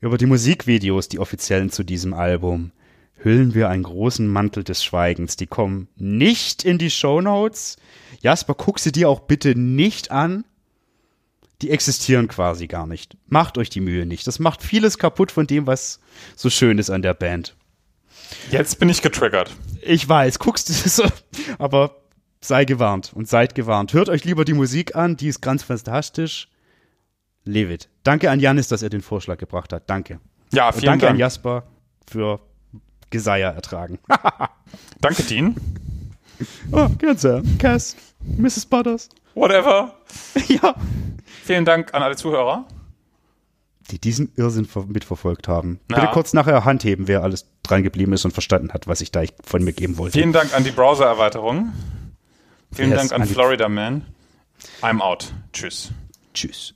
Über die Musikvideos, die offiziellen zu diesem Album, hüllen wir einen großen Mantel des Schweigens. Die kommen nicht in die Shownotes. Jasper, guck sie dir auch bitte nicht an. Die existieren quasi gar nicht. Macht euch die Mühe nicht. Das macht vieles kaputt von dem, was so schön ist an der Band. Jetzt bin ich getriggert. Ich weiß, guckst du das, aber sei gewarnt und seid gewarnt. Hört euch lieber die Musik an, die ist ganz fantastisch. Leavitt. Danke an Janis, dass er den Vorschlag gebracht hat. Danke. Ja, vielen Dank. Danke an Jasper für Geseier ertragen. Danke, Dean. Oh, ganz ehrlich. Cass, Missus Butters. Whatever. Ja. Vielen Dank an alle Zuhörer, die diesen Irrsinn mitverfolgt haben. Ja. Bitte kurz nachher Hand heben, wer alles dran geblieben ist und verstanden hat, was ich da von mir geben wollte. Vielen Dank an die Browser-Erweiterung. Vielen yes, Dank an, an Florida Man. I'm out. Tschüss. Tschüss.